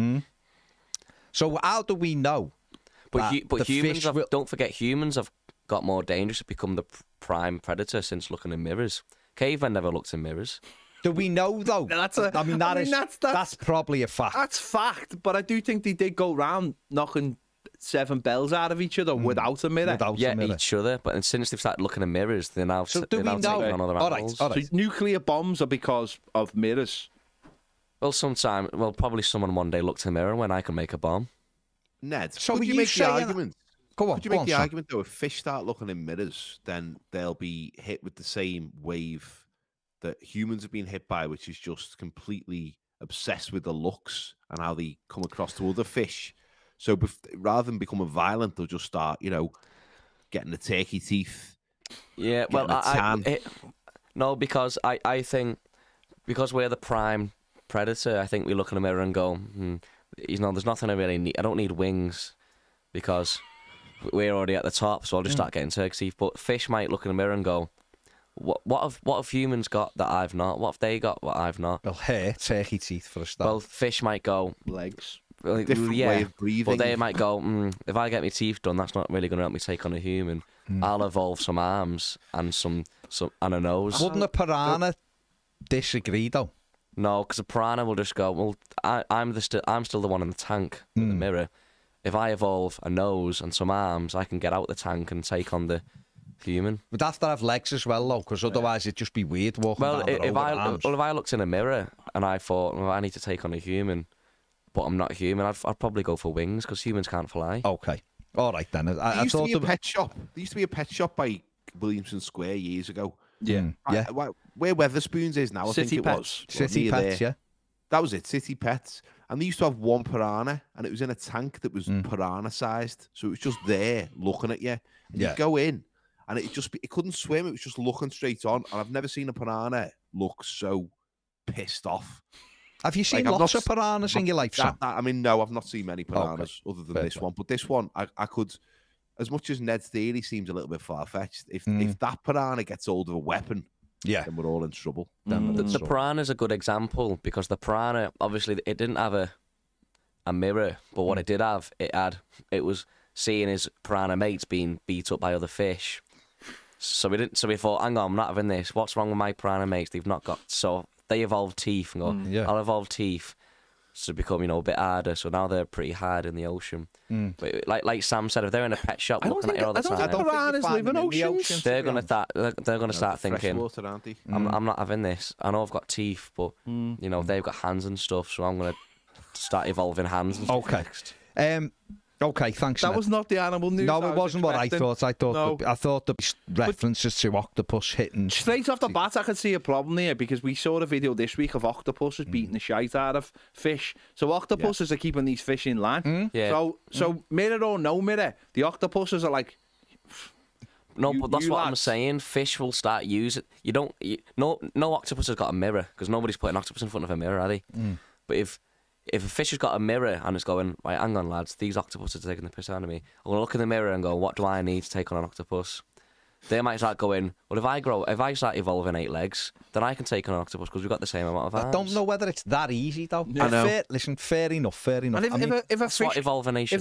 So how do we know? But humans have... Don't forget, humans have... got more dangerous to become the prime predator since looking in mirrors. Cavemen never looked in mirrors. Do we know, though? I mean, that's probably a fact. That's fact, but I do think they did go round knocking seven bells out of each other without a mirror. Each other, but since they've started looking in mirrors, they're now taking on other animals. All right. So nuclear bombs are because of mirrors? Well, probably someone one day looked in a mirror when I can make a bomb. Ned, so would you make the argument? Could you make the argument, though, if fish start looking in mirrors, then they'll be hit with the same wave that humans have been hit by, which is just completely obsessed with the looks and how they come across to other fish. So rather than becoming violent, they'll just start, you know, getting the turkey teeth. Yeah, well, I think because we're the prime predator, I think we look in the mirror and go, you know, there's nothing I really need. I don't need wings because... we're already at the top, so I'll just start getting turkey teeth. But fish might look in the mirror and go, what have humans got that I've not? What have they got what I've not? Well, hair, turkey teeth for a start. Well, fish might go... legs. Like, different way of breathing. Or they might go, if I get my teeth done, that's not really going to help me take on a human. I'll evolve some arms and a nose. Wouldn't a piranha disagree, though? No, because a piranha will just go, well, I'm still the one in the tank in the mirror. If I evolve a nose and some arms, I can get out the tank and take on the human. We'd have to have legs as well, though, because otherwise it'd just be weird walking down the road with arms. Well, if I looked in a mirror and I thought, well, I need to take on a human, but I'm not human. I'd probably go for wings because humans can't fly. Okay. All right, then. There used to be a pet shop by Williamson Square years ago. Yeah. Where Weatherspoons is now, City I think Pets. It was. City Pets, there. Yeah. That was it, City Pets. And they used to have one piranha, and it was in a tank that was piranha-sized. So it was just there looking at you. And you go in, and it couldn't swim. It was just looking straight on. And I've never seen a piranha look so pissed off. Have you seen lots of piranhas in your life, Sam? I mean, no, I've not seen many piranhas other than this one. But this one, I could, as much as Ned's theory seems a little bit far-fetched, if that piranha gets hold of a weapon, then we're all in trouble. The piranha is a good example because the piranha, obviously, it didn't have a mirror, but what it did have, it was seeing his piranha mates being beat up by other fish. So we thought, hang on, I'm not having this. What's wrong with my piranha mates? They've not got... So they evolved teeth and go, I'll evolve teeth to become, a bit harder. So now they're pretty hard in the ocean. But like Sam said, if they're in a pet shop looking at it all the time... I don't think piranhas live in oceans. They're going to start thinking, water, I'm not having this. I know I've got teeth, but, they've got hands and stuff, so I'm going to start evolving hands and stuff next. Okay, thanks. That was not the animal news. No, it wasn't what I thought. I thought the references to octopus hitting... Straight off the bat, I could see a problem here because we saw a video this week of octopuses beating the shite out of fish. So octopuses are keeping these fish in line. So mirror or no mirror, the octopuses are like... No, but that's what I'm saying. Fish will start using... No octopus has got a mirror because nobody's putting an octopus in front of a mirror, are they? But if a fish has got a mirror and it's going, right, hang on, lads, these octopuses are taking the piss out of me, I'm going to look in the mirror and go, what do I need to take on an octopus? They might start going, well, if I start evolving 8 legs, then I can take on an octopus because we've got the same amount of arms. I don't know whether it's that easy, though. Yeah. I know. Fair enough. And if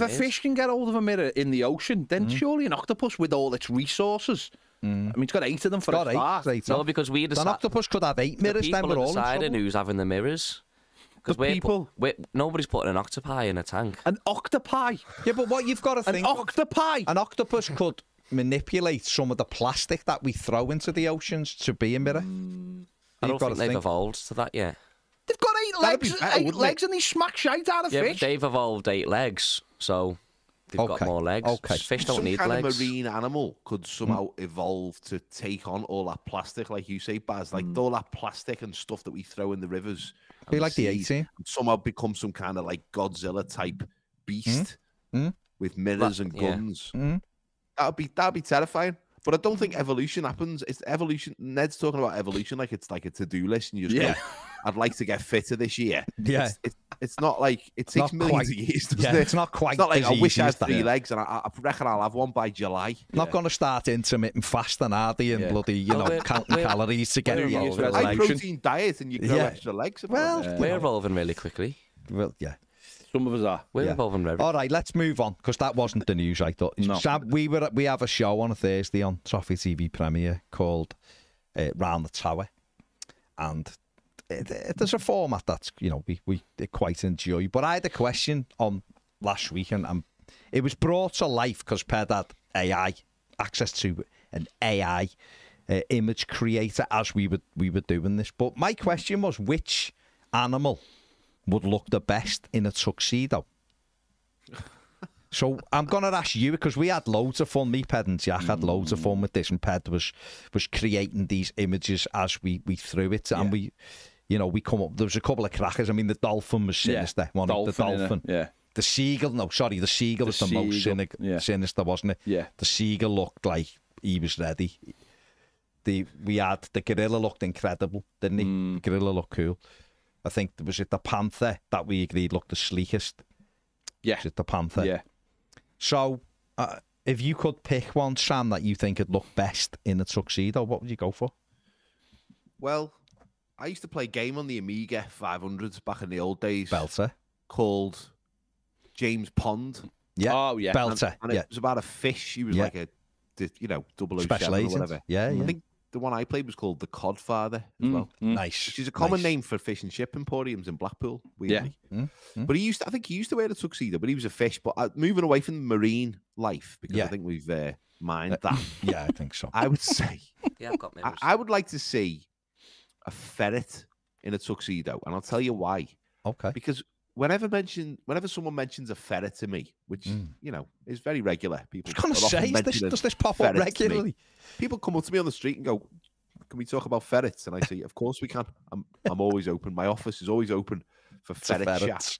a fish can get hold of a mirror in the ocean, then surely an octopus with all its resources... I mean, it's got 8 of them for a start. No, because we decided... An octopus could have 8 mirrors, then we're all in trouble. People decided who's having the mirrors. Because nobody's putting an octopi in a tank. An octopi? Yeah, but what you've got to think... An octopi? An octopus could manipulate some of the plastic that we throw into the oceans to be a mirror. I don't think they've evolved to that yet. They've got 8 legs and they smack shite out of fish. Yeah, they've evolved 8 legs, so they've got more legs. Okay. Fish don't need legs. Some kind of marine animal could somehow evolve to take on all that plastic, like you say, Baz, like all that plastic and stuff that we throw in the rivers... Be like the 18. Somehow become some kind of like Godzilla type beast with mirrors and guns. That'd be terrifying. But I don't think evolution happens. It's evolution. Ned's talking about evolution like it's like a to-do list, and you just go, I'd like to get fitter this year. Yeah, it's not like it takes millions of years. It's not quite. It's not like I wish I had 3 legs, and I reckon I'll have one by July. Not going to start intermittent fasting, are they? And bloody, counting calories to get involved. High protein diet, and you grow extra legs. Well, we're evolving really quickly. Well, yeah. Some of us are. We're involved in... All right, let's move on, because that wasn't the news, I thought. No. Sam, we have a show on a Thursday on Toffee TV Premier called Round the Tower. And there's a format that's, we quite enjoy. But I had a question on last week, and it was brought to life because Ped had AI, access to an AI image creator as we were doing this. But my question was, which animal would look the best in a tuxedo? So I'm going to ask you, because we had loads of fun. Me, Ped and Jack had loads of fun with this, and Ped was creating these images as we threw it. And we come up, there was a couple of crackers. I mean, the dolphin was sinister. The seagull, the seagull was the most sinister, wasn't it? Yeah. The seagull looked like he was ready. The gorilla looked incredible, didn't he? The gorilla looked cool. I think, was it the panther that we agreed looked the sleekest? Yeah. Was it the panther? Yeah. So, if you could pick one, Sam, that you think would look best in a tuxedo, what would you go for? Well, I used to play a game on the Amiga 500s back in the old days. Belter. Called James Pond. Yeah. Oh, yeah. Belter. And it was about a fish. He was like a, 007 Special agent. Or whatever. Yeah, yeah. I think the one I played was called The Codfather as well. Nice. Which is a common name for fish and chip emporiums in Blackpool, weirdly. Yeah. But I think he used to wear a tuxedo, but he was a fish. But moving away from the marine life, because I think we've mined that. Yeah, I think so. I would say... yeah, I've got memories. I would like to see a ferret in a tuxedo, and I'll tell you why. Okay. Because whenever someone mentions a ferret to me, which you know is very regular, people does this pop up regularly? People come up to me on the street and go, "Can we talk about ferrets?" And I say, "Of course we can." I'm always open. My office is always open for ferret chat.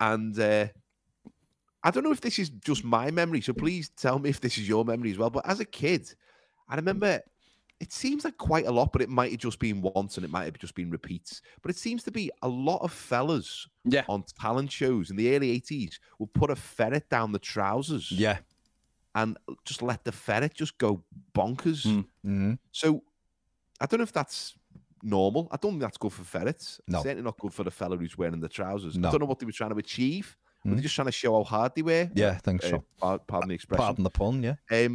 And I don't know if this is just my memory, so please tell me if this is your memory as well. But as a kid, I remember it seems like quite a lot, but it might have just been once and it might have just been repeats. But it seems to be a lot of fellas on talent shows in the early 80s will put a ferret down the trousers and just let the ferret just go bonkers. So I don't know if that's normal. I don't think that's good for ferrets. No. It's certainly not good for the fella who's wearing the trousers. No. I don't know what they were trying to achieve. Were they just trying to show how hard they were? Yeah, I think so. Pardon the expression. Pardon the pun, yeah.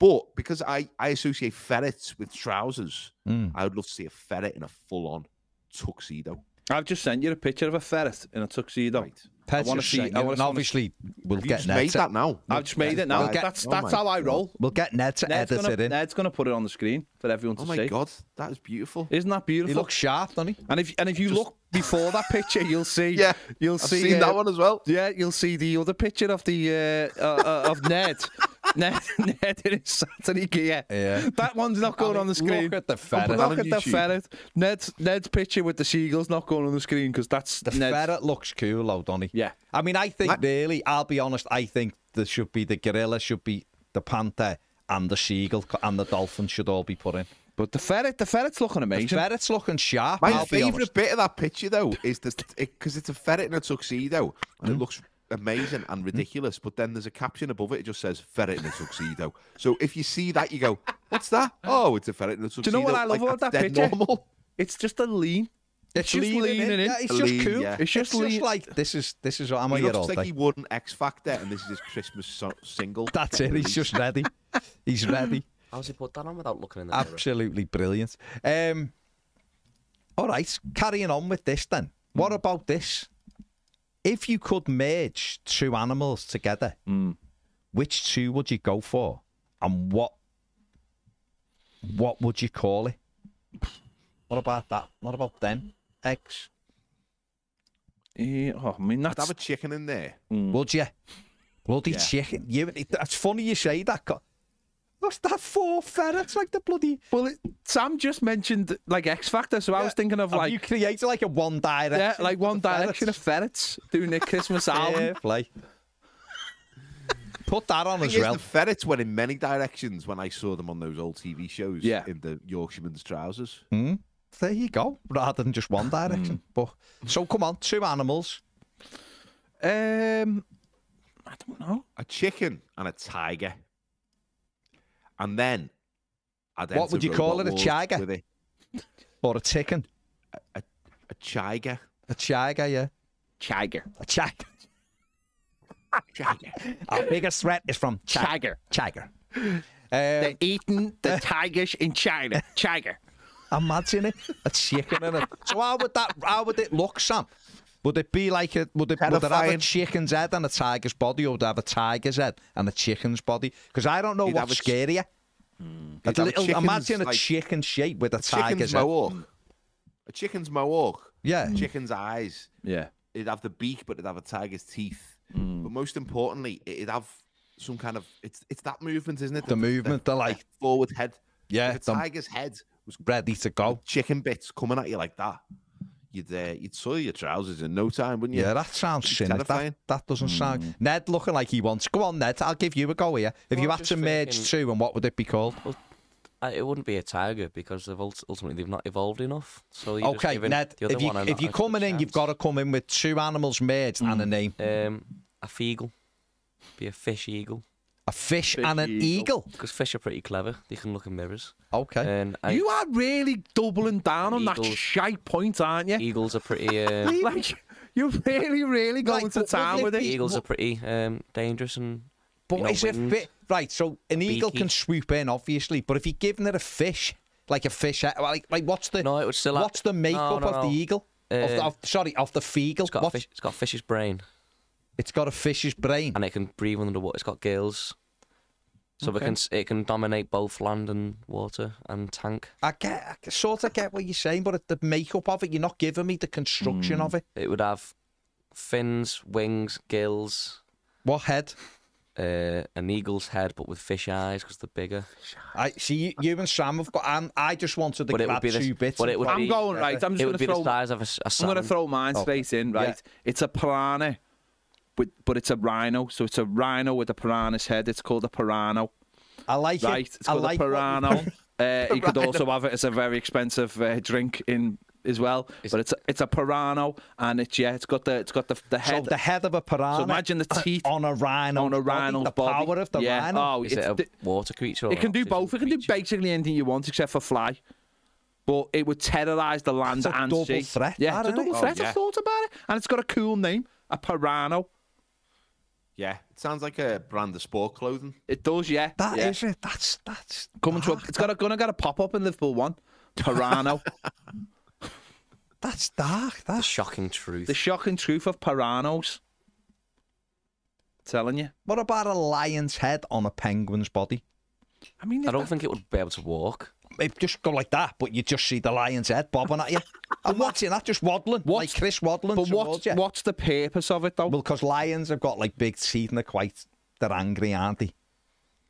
But because I associate ferrets with trousers, I would love to see a ferret in a full-on tuxedo. I've just sent you a picture of a ferret in a tuxedo. Right. I want to see. Obviously, we'll get Ned. Made that now. I've just made it now. That's how I roll. We'll get Ned to edit it in. Ned's going to put it on the screen for everyone to see. Oh my God, that is beautiful. Isn't that beautiful? He looks sharp, doesn't he? And if you look before that picture, you'll see. Yeah, you'll see. I've seen that one as well. Yeah, you'll see the other picture of the of Ned. Ned in his Saturday gear. Yeah. That one's not going on the screen. Look at the ferret. Look at the ferret. Ned's picture with the seagulls not going on the screen because that's the ferret looks cool, though, doesn't he? Yeah. I mean, I think really, I'll be honest, I think there should be the gorilla, should be the panther, and the seagull and the dolphin should all be put in. But the ferret's looking amazing. The ferret's looking sharp. My favourite bit of that picture though is that because it's a ferret in a tuxedo and it looks amazing and ridiculous, but then there's a caption above it. It just says "ferret in a tuxedo." So if you see that, you go, "What's that? Oh, it's a ferret in a tuxedo." Do you know what I love about that picture? Normal. It's just a lean. It's just lean in. Yeah, it's just cool. Yeah. It's just like this is what I'm gonna get all day. He looks like he won X Factor, and this is his Christmas single. That's it. He's just ready. He's ready. How's he put that on without looking in the mirror? Absolutely brilliant. All right, carrying on with this then. What about this? If you could merge two animals together, which two would you go for, and what would you call it? What about that? What about them eggs? I mean, I'd have a chicken in there. Would you? Bloody chicken! That's funny you say that. What's that for? Ferrets like the bloody... Well, Sam just mentioned like X Factor, so I was thinking of like... You created like a One Direction. Yeah, like One Direction of ferrets doing their Christmas album. Like... Put that on as well. The ferrets went in many directions when I saw them on those old TV shows in the Yorkshireman's trousers. There you go. Rather than just one direction. But so come on, two animals. I don't know. A chicken and a tiger. And then, what would you call it? A chiger, or a chicken? A chiger. A chiger, yeah. Chiger. A chiger. Chiger. Our biggest threat is from Chiger. They're eating the tigers in China. Chiger. Imagine it. A chicken and a. So how would it look, Sam? Would it be like a... Would it have a chicken's head and a tiger's body, or would it have a tiger's head and a chicken's body? Because I don't know what's scarier. Imagine a chicken shape with a tiger's head. A chicken's mohawk. Yeah. Chicken's eyes. Yeah. It'd have the beak, but it'd have a tiger's teeth. But most importantly, it'd have some kind of... It's that movement, isn't it? The movement, the like... Forward head. Yeah. If a tiger's head was ready to go. Chicken bits coming at you like that. You'd soil your trousers in no time, wouldn't you? Yeah, that sounds cynical. That doesn't sound... Ned looking like he wants... Go on, Ned, I'll give you a go here. If you had to merge two, and what would it be called? Well, it wouldn't be a tiger, because ultimately they've not evolved enough. So okay, Ned, if you're coming in, you've got to come in with two animals merged and a name. A feagle. Be a fish eagle. A fish and an eagle? Because fish are pretty clever. They can look in mirrors. Okay. And you are really doubling down on that shite point, aren't you? Eagles are pretty... like, you're really, really going to town with it. Eagles are pretty dangerous and... But is it fit? Right, so an eagle can swoop in, obviously, but if you're giving it a fish, like a fish... Like what's the... No, it would still have... What's the makeup of the eagle? Of the feagle? It's got a fish's brain. It's got a fish's brain. And it can breathe underwater. It's got gills. So it can dominate both land and water and tank. I sort of get what you're saying, but the makeup of it, you're not giving me the construction of it. It would have fins, wings, gills. What head? An eagle's head, but with fish eyes because they're bigger. I see. You and Sam have got. I just wanted the glad two bits. I'm going to throw mine straight in. Right, yeah. It's a piranha, but it's a rhino. So it's a rhino with a piranha's head. It's called a pirano. I like right. It. It's called a pirano. You could also have it as a very expensive drink in. As well, but it's a pirano, and it's got the head. So the head of a pirano. So imagine the teeth on a rhino. On a rhino's body. The power of the rhino. Oh, is it a water creature? It can do both. It can do basically anything you want except for fly. But it would terrorise the land and sea. Double threat. Yeah, it's a double threat. I thought about it, and it's got a cool name, a pirano. Yeah, it sounds like a brand of sport clothing. It does, yeah. That is it. That's coming to. It's gonna get a pop up in Liverpool one. Pirano. That's dark. That's the shocking truth. The shocking truth of piranhas. Telling you. What about a lion's head on a penguin's body? I mean, I don't think it would be able to walk. It'd just go like that, but you just see the lion's head bobbing at you. I'm watching that, just waddling, like Chris waddling. But what's the purpose of it though? Well, because lions have got like big teeth and they're angry, aren't they?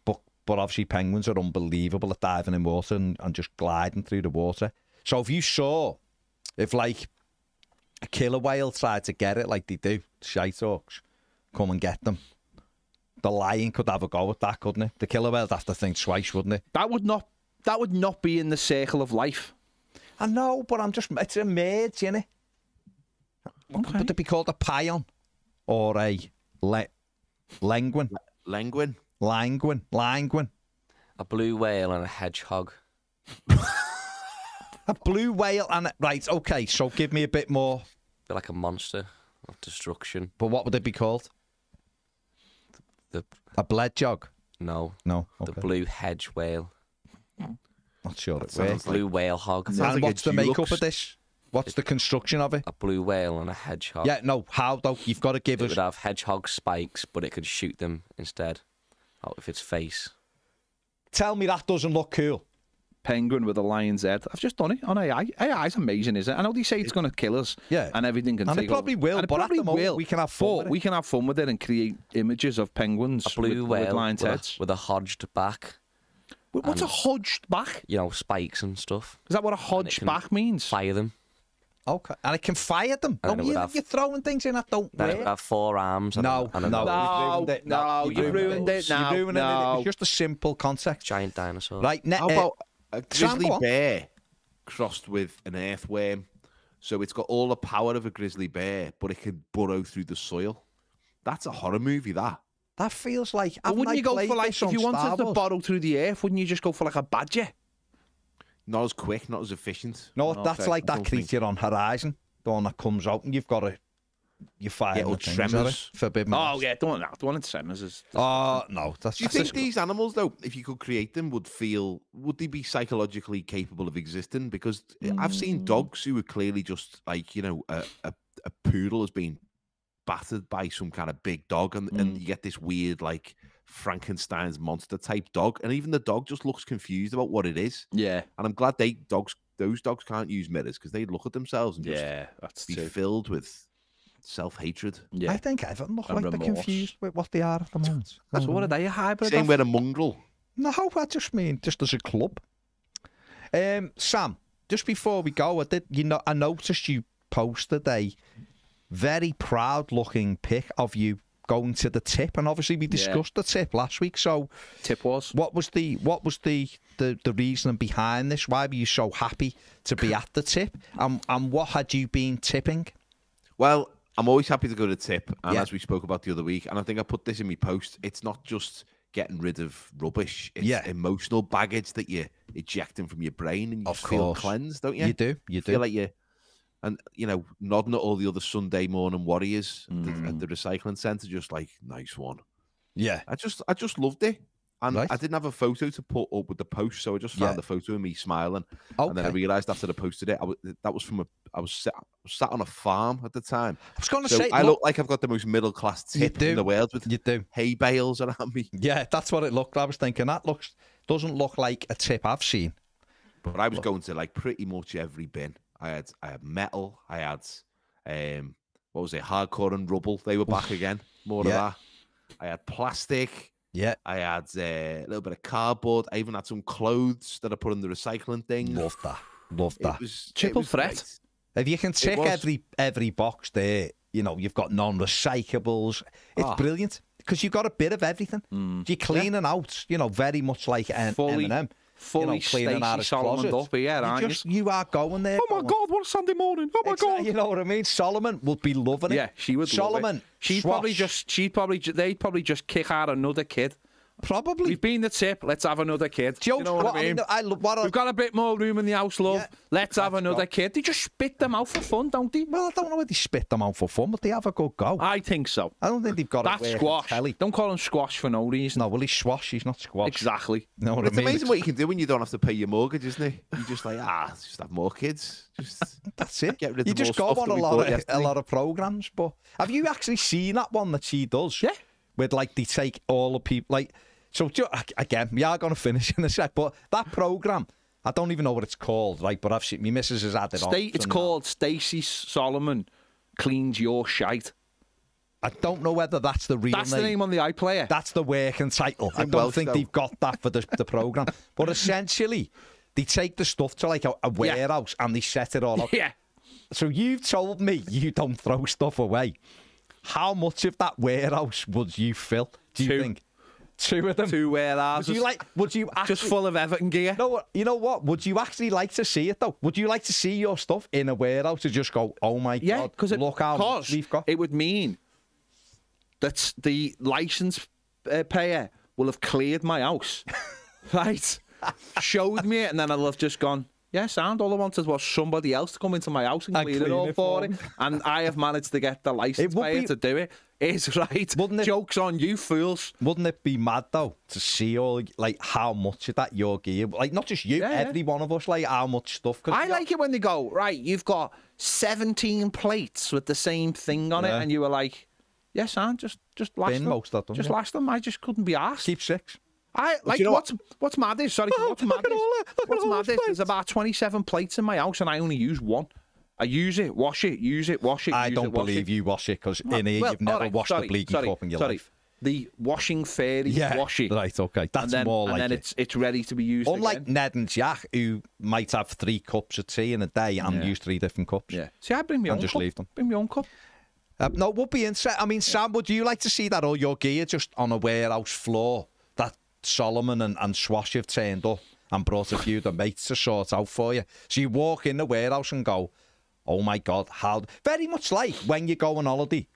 But obviously penguins are unbelievable at diving in water and just gliding through the water. So if you saw. If, like, a killer whale tried to get it, like they do, shite hawks, come and get them. The lion could have a go at that, couldn't it? The killer whale'd have to think twice, wouldn't it? That would not be in the circle of life. I know, but I'm just... It's a merge, innit? Okay. Would it be called a pion? Or a... Lenguin? Lenguin? Languin. Languin. A blue whale and a hedgehog. A blue whale and... Right, okay, so give me a bit more... They're like a monster of destruction. But what would it be called? A bledjog? No. No, okay. The blue hedge whale. Not sure it works. Blue whale hog. And like what's the makeup of this? What's the construction of it? A blue whale and a hedgehog. Yeah, no, how though? You've got to give us... It would have hedgehog spikes, but it could shoot them instead out of its face. Tell me that doesn't look cool. Penguin with a lion's head. I've just done it on AI. AI's amazing, isn't it? I know they say it's going to kill us, yeah, and everything can. And it probably will. But at the moment, we can have fun. We can have fun with it and create images of penguins, a blue whale with a hodged back. What's a hodged back? You know, spikes and stuff. Is that what a hodged back means? Fire them. Okay, and it can fire them. Oh, you're throwing things in that don't work. It would have four arms. No, you ruined it. Now, you ruined it. It's just a simple concept. Giant dinosaur. Right now. A grizzly bear crossed with an earthworm. So it's got all the power of a grizzly bear, but it can burrow through the soil. That's a horror movie, that. That feels like... Well, wouldn't you go for, like, if you wanted to burrow through the earth, wouldn't you just go for, like, a badger? Not as quick, not as efficient. No, that's like that creature on Horizon, the one that comes out and you've got to... You fire or Tremors. Forbidden. Oh, yeah, don't want that. Don't want Tremors. Oh, no. Do you think these animals, though, if you could create them, would they be psychologically capable of existing? Because I've seen dogs who were clearly just like, you know, a poodle has been battered by some kind of big dog, and you get this weird, like, Frankenstein's monster type dog, and even the dog just looks confused about what it is. Yeah. And I'm glad those dogs can't use mirrors because they'd look at themselves and just filled with self-hatred. Yeah. I think Everton look like they're confused with what they are at the moment. So what are they, a hybrid? Same with a mongrel. No, I just mean just as a club. Sam, just before we go, I noticed you posted a very proud-looking pic of you going to the tip, and obviously we discussed the tip last week. So what was the reasoning behind this? Why were you so happy to be at the tip? And what had you been tipping? Well, I'm always happy to go to tip, and as we spoke about the other week, and I think I put this in my post, it's not just getting rid of rubbish, it's emotional baggage that you're ejecting from your brain, and you feel cleansed, don't you? You do, you do. Feel like you, and you know, nodding at all the other Sunday morning warriors at the recycling centre, just like, nice one. Yeah. I just loved it, and I didn't have a photo to put up with the post, so I just found the photo of me smiling, and then I realised after I posted it, I was sat on a farm at the time. I was going to say, I look like I've got the most middle-class tip in the world with hay bales around me. Yeah, that's what it looked like. I was thinking, that doesn't look like a tip I've seen. But I was going to, like, pretty much every bin. I had metal, I had what was it, Hardcore and Rubble. They were back again. More of that. I had plastic. Yeah. I had a little bit of cardboard. I even had some clothes that I put in the recycling thing. Love that. Love that. Triple threat. Great. If you can check every box there, you know, you've got non-recyclables. It's brilliant because you've got a bit of everything. Mm. You're cleaning out, you know, very much like Eminem. Fully, you know, cleaning out his closet. Up here, you are going there. Oh my God, what a Sunday morning. Oh my God. You know what I mean? Solomon would be loving it. Yeah, she would love it. They'd probably just kick out another kid. Probably. We've been the tip. Let's have another kid. You know what I mean? We've got a bit more room in the house, love. Yeah, let's have another kid. They just spit them out for fun, don't they? Well, I don't know whether they spit them out for fun, but they have a good go. I think so. I don't think they've got that squash. Don't call him squash for no reason. No, well, he's swash. He's not squash. Exactly. No, what I mean? It's amazing what you can do when you don't have to pay your mortgage, isn't it? You're just like, just have more kids. That's it. Get rid of you just go on a lot of programs. But have you actually seen that one that she does? Yeah. With, like, they take all the people, like, so, again, we are going to finish in a sec, but that programme, I don't even know what it's called, right, but I've seen, my missus has added on. It's called Stacey Solomon Cleans Your Shite. I don't know whether that's the real name. That's the name on the iPlayer. That's the working title. I don't think they've got that for the programme. But essentially, they take the stuff to, like, a warehouse and they set it all up. Yeah. So you've told me you don't throw stuff away. How much of that warehouse would you fill? Do you think? Two of them. Two warehouses. Would you like? Would you actually, just full of Everton gear? No. You know what? Would you actually like to see it though? Would you like to see your stuff in a warehouse to just go, oh my God? Because look how much we've got. It would mean that the license payer will have cleared my house, right? Showed me it, and then I'll have just gone. Yeah, sound. All I wanted was somebody else to come into my house and clean it all for it. And I have managed to get the license payer to do it. It's right. Joke's on you, fools. Wouldn't it be mad, though, to see all, like, how much of that your gear, like, not just you, every one of us, like, how much stuff. I like it when they go, right, you've got 17 plates with the same thing on it. And you were like, yeah, sound, just last them. Just last them. I just couldn't be arsed. Keep six. Like, you know what's mad is, sorry, what's mad is there's about 27 plates in my house and I only use one. I use it, wash it, use it, wash it, I don't believe you wash it, because in here you've never washed the bleeding cup in your life. The washing fairy, wash it. Right, okay, that's more like it. And then it's ready to be used again. Unlike Ned and Jack, who might have 3 cups of tea in a day and use 3 different cups. Yeah. See, I bring my own cup. And just leave them. Bring my own cup. No, it would be interesting. I mean, Sam, would you like to see that, or your gear just on a warehouse floor? Solomon and Swash have turned up and brought a few of the mates to sort out for you. So you walk in the warehouse and go, oh my God, how... Very much like when you go on holiday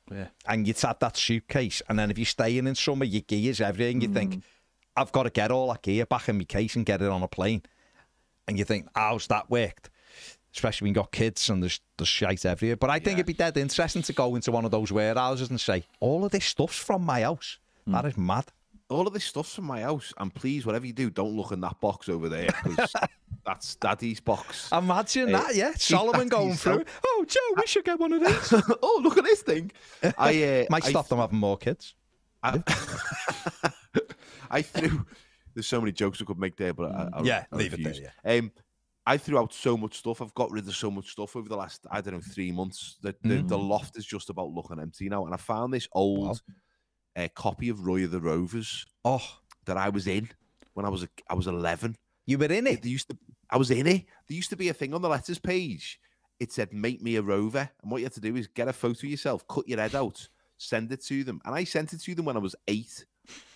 and you have that suitcase, and then if you're staying in summer, your gear's everything. You think, I've got to get all that gear back in my case and get it on a plane. And you think, how's that worked? Especially when you've got kids and there's shite everywhere. But I think it'd be dead interesting to go into one of those warehouses and say, all of this stuff's from my house. That is mad. All of this stuff's from my house, and please, whatever you do, don't look in that box over there, because that's Daddy's box. Imagine that, yeah. Solomon going through. Oh, Joe, we should get one of these. Oh, look at this thing. Might stop them having more kids. I threw. There's so many jokes I could make there, but I leave it there. Yeah. I threw out so much stuff. I've got rid of so much stuff over the last, I don't know, 3 months. The loft is just about looking empty now, and I found this old. A copy of Roy of the Rovers that I was in when I was 11. You were in it? I was in it. There used to be a thing on the letters page. It said, make me a rover. And what you had to do is get a photo of yourself, cut your head out, send it to them. And I sent it to them when I was 8,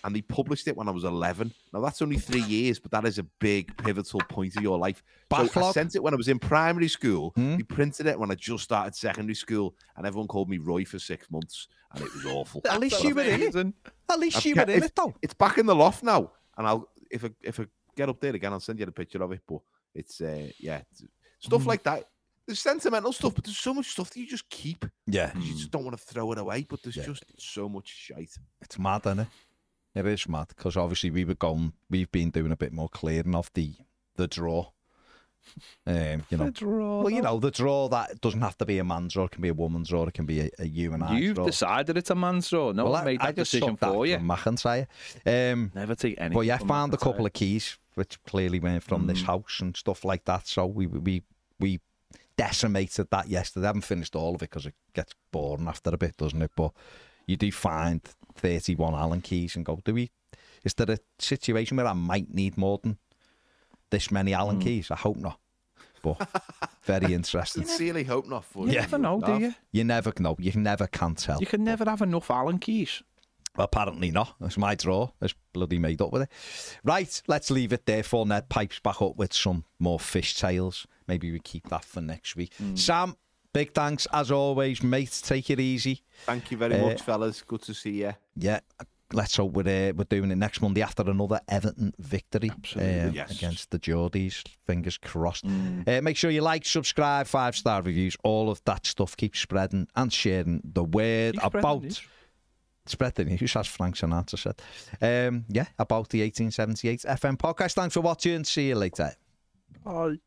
and they published it when I was 11. Now, that's only 3 years, but that is a big pivotal point of your life. So I sent it when I was in primary school. They printed it when I just started secondary school, and everyone called me Roy for 6 months. And it was awful. At least you were in it. At least you were in it, though. It's back in the loft now, and if I get up there again, I'll send you the picture of it. But it's stuff like that. There's sentimental stuff, but there's so much stuff that you just keep. Yeah, you just don't want to throw it away. But there's just so much shite. It's mad, isn't it? It is mad, because obviously we've been doing a bit more clearing off the drawer. You know, the drawer. Well, you know, the drawer that doesn't have to be a man's drawer. It can be a woman's drawer. It can be a human. You've decided it's a man's drawer. No one made that decision for you. Never take anything. Well, yeah, I found a couple of keys which clearly went from this house and stuff like that. So we decimated that yesterday. I haven't finished all of it because it gets boring after a bit, doesn't it? But you do find 31 Allen keys and go, is there a situation where I might need more than this many Allen keys? I hope not. But very interesting. Sincerely hope not for you. You never know, do you? You never know. You never can tell. You can never have enough Allen keys. Apparently not. That's my draw. It's bloody made up with it. Right, let's leave it there for Ned. Pipes back up with some more fish tails. Maybe we keep that for next week. Sam, big thanks as always, mate. Take it easy. Thank you very much, fellas. Good to see you. Yeah, let's hope we're doing it next Monday after another Everton victory. Absolutely, yes. Against the Geordies. Fingers crossed. Make sure you like, subscribe, 5-star reviews, all of that stuff. Keep spreading and sharing the word Spread the news, as Frank Sinatra said. Yeah, about the 1878 FM podcast. Thanks for watching. See you later. Bye.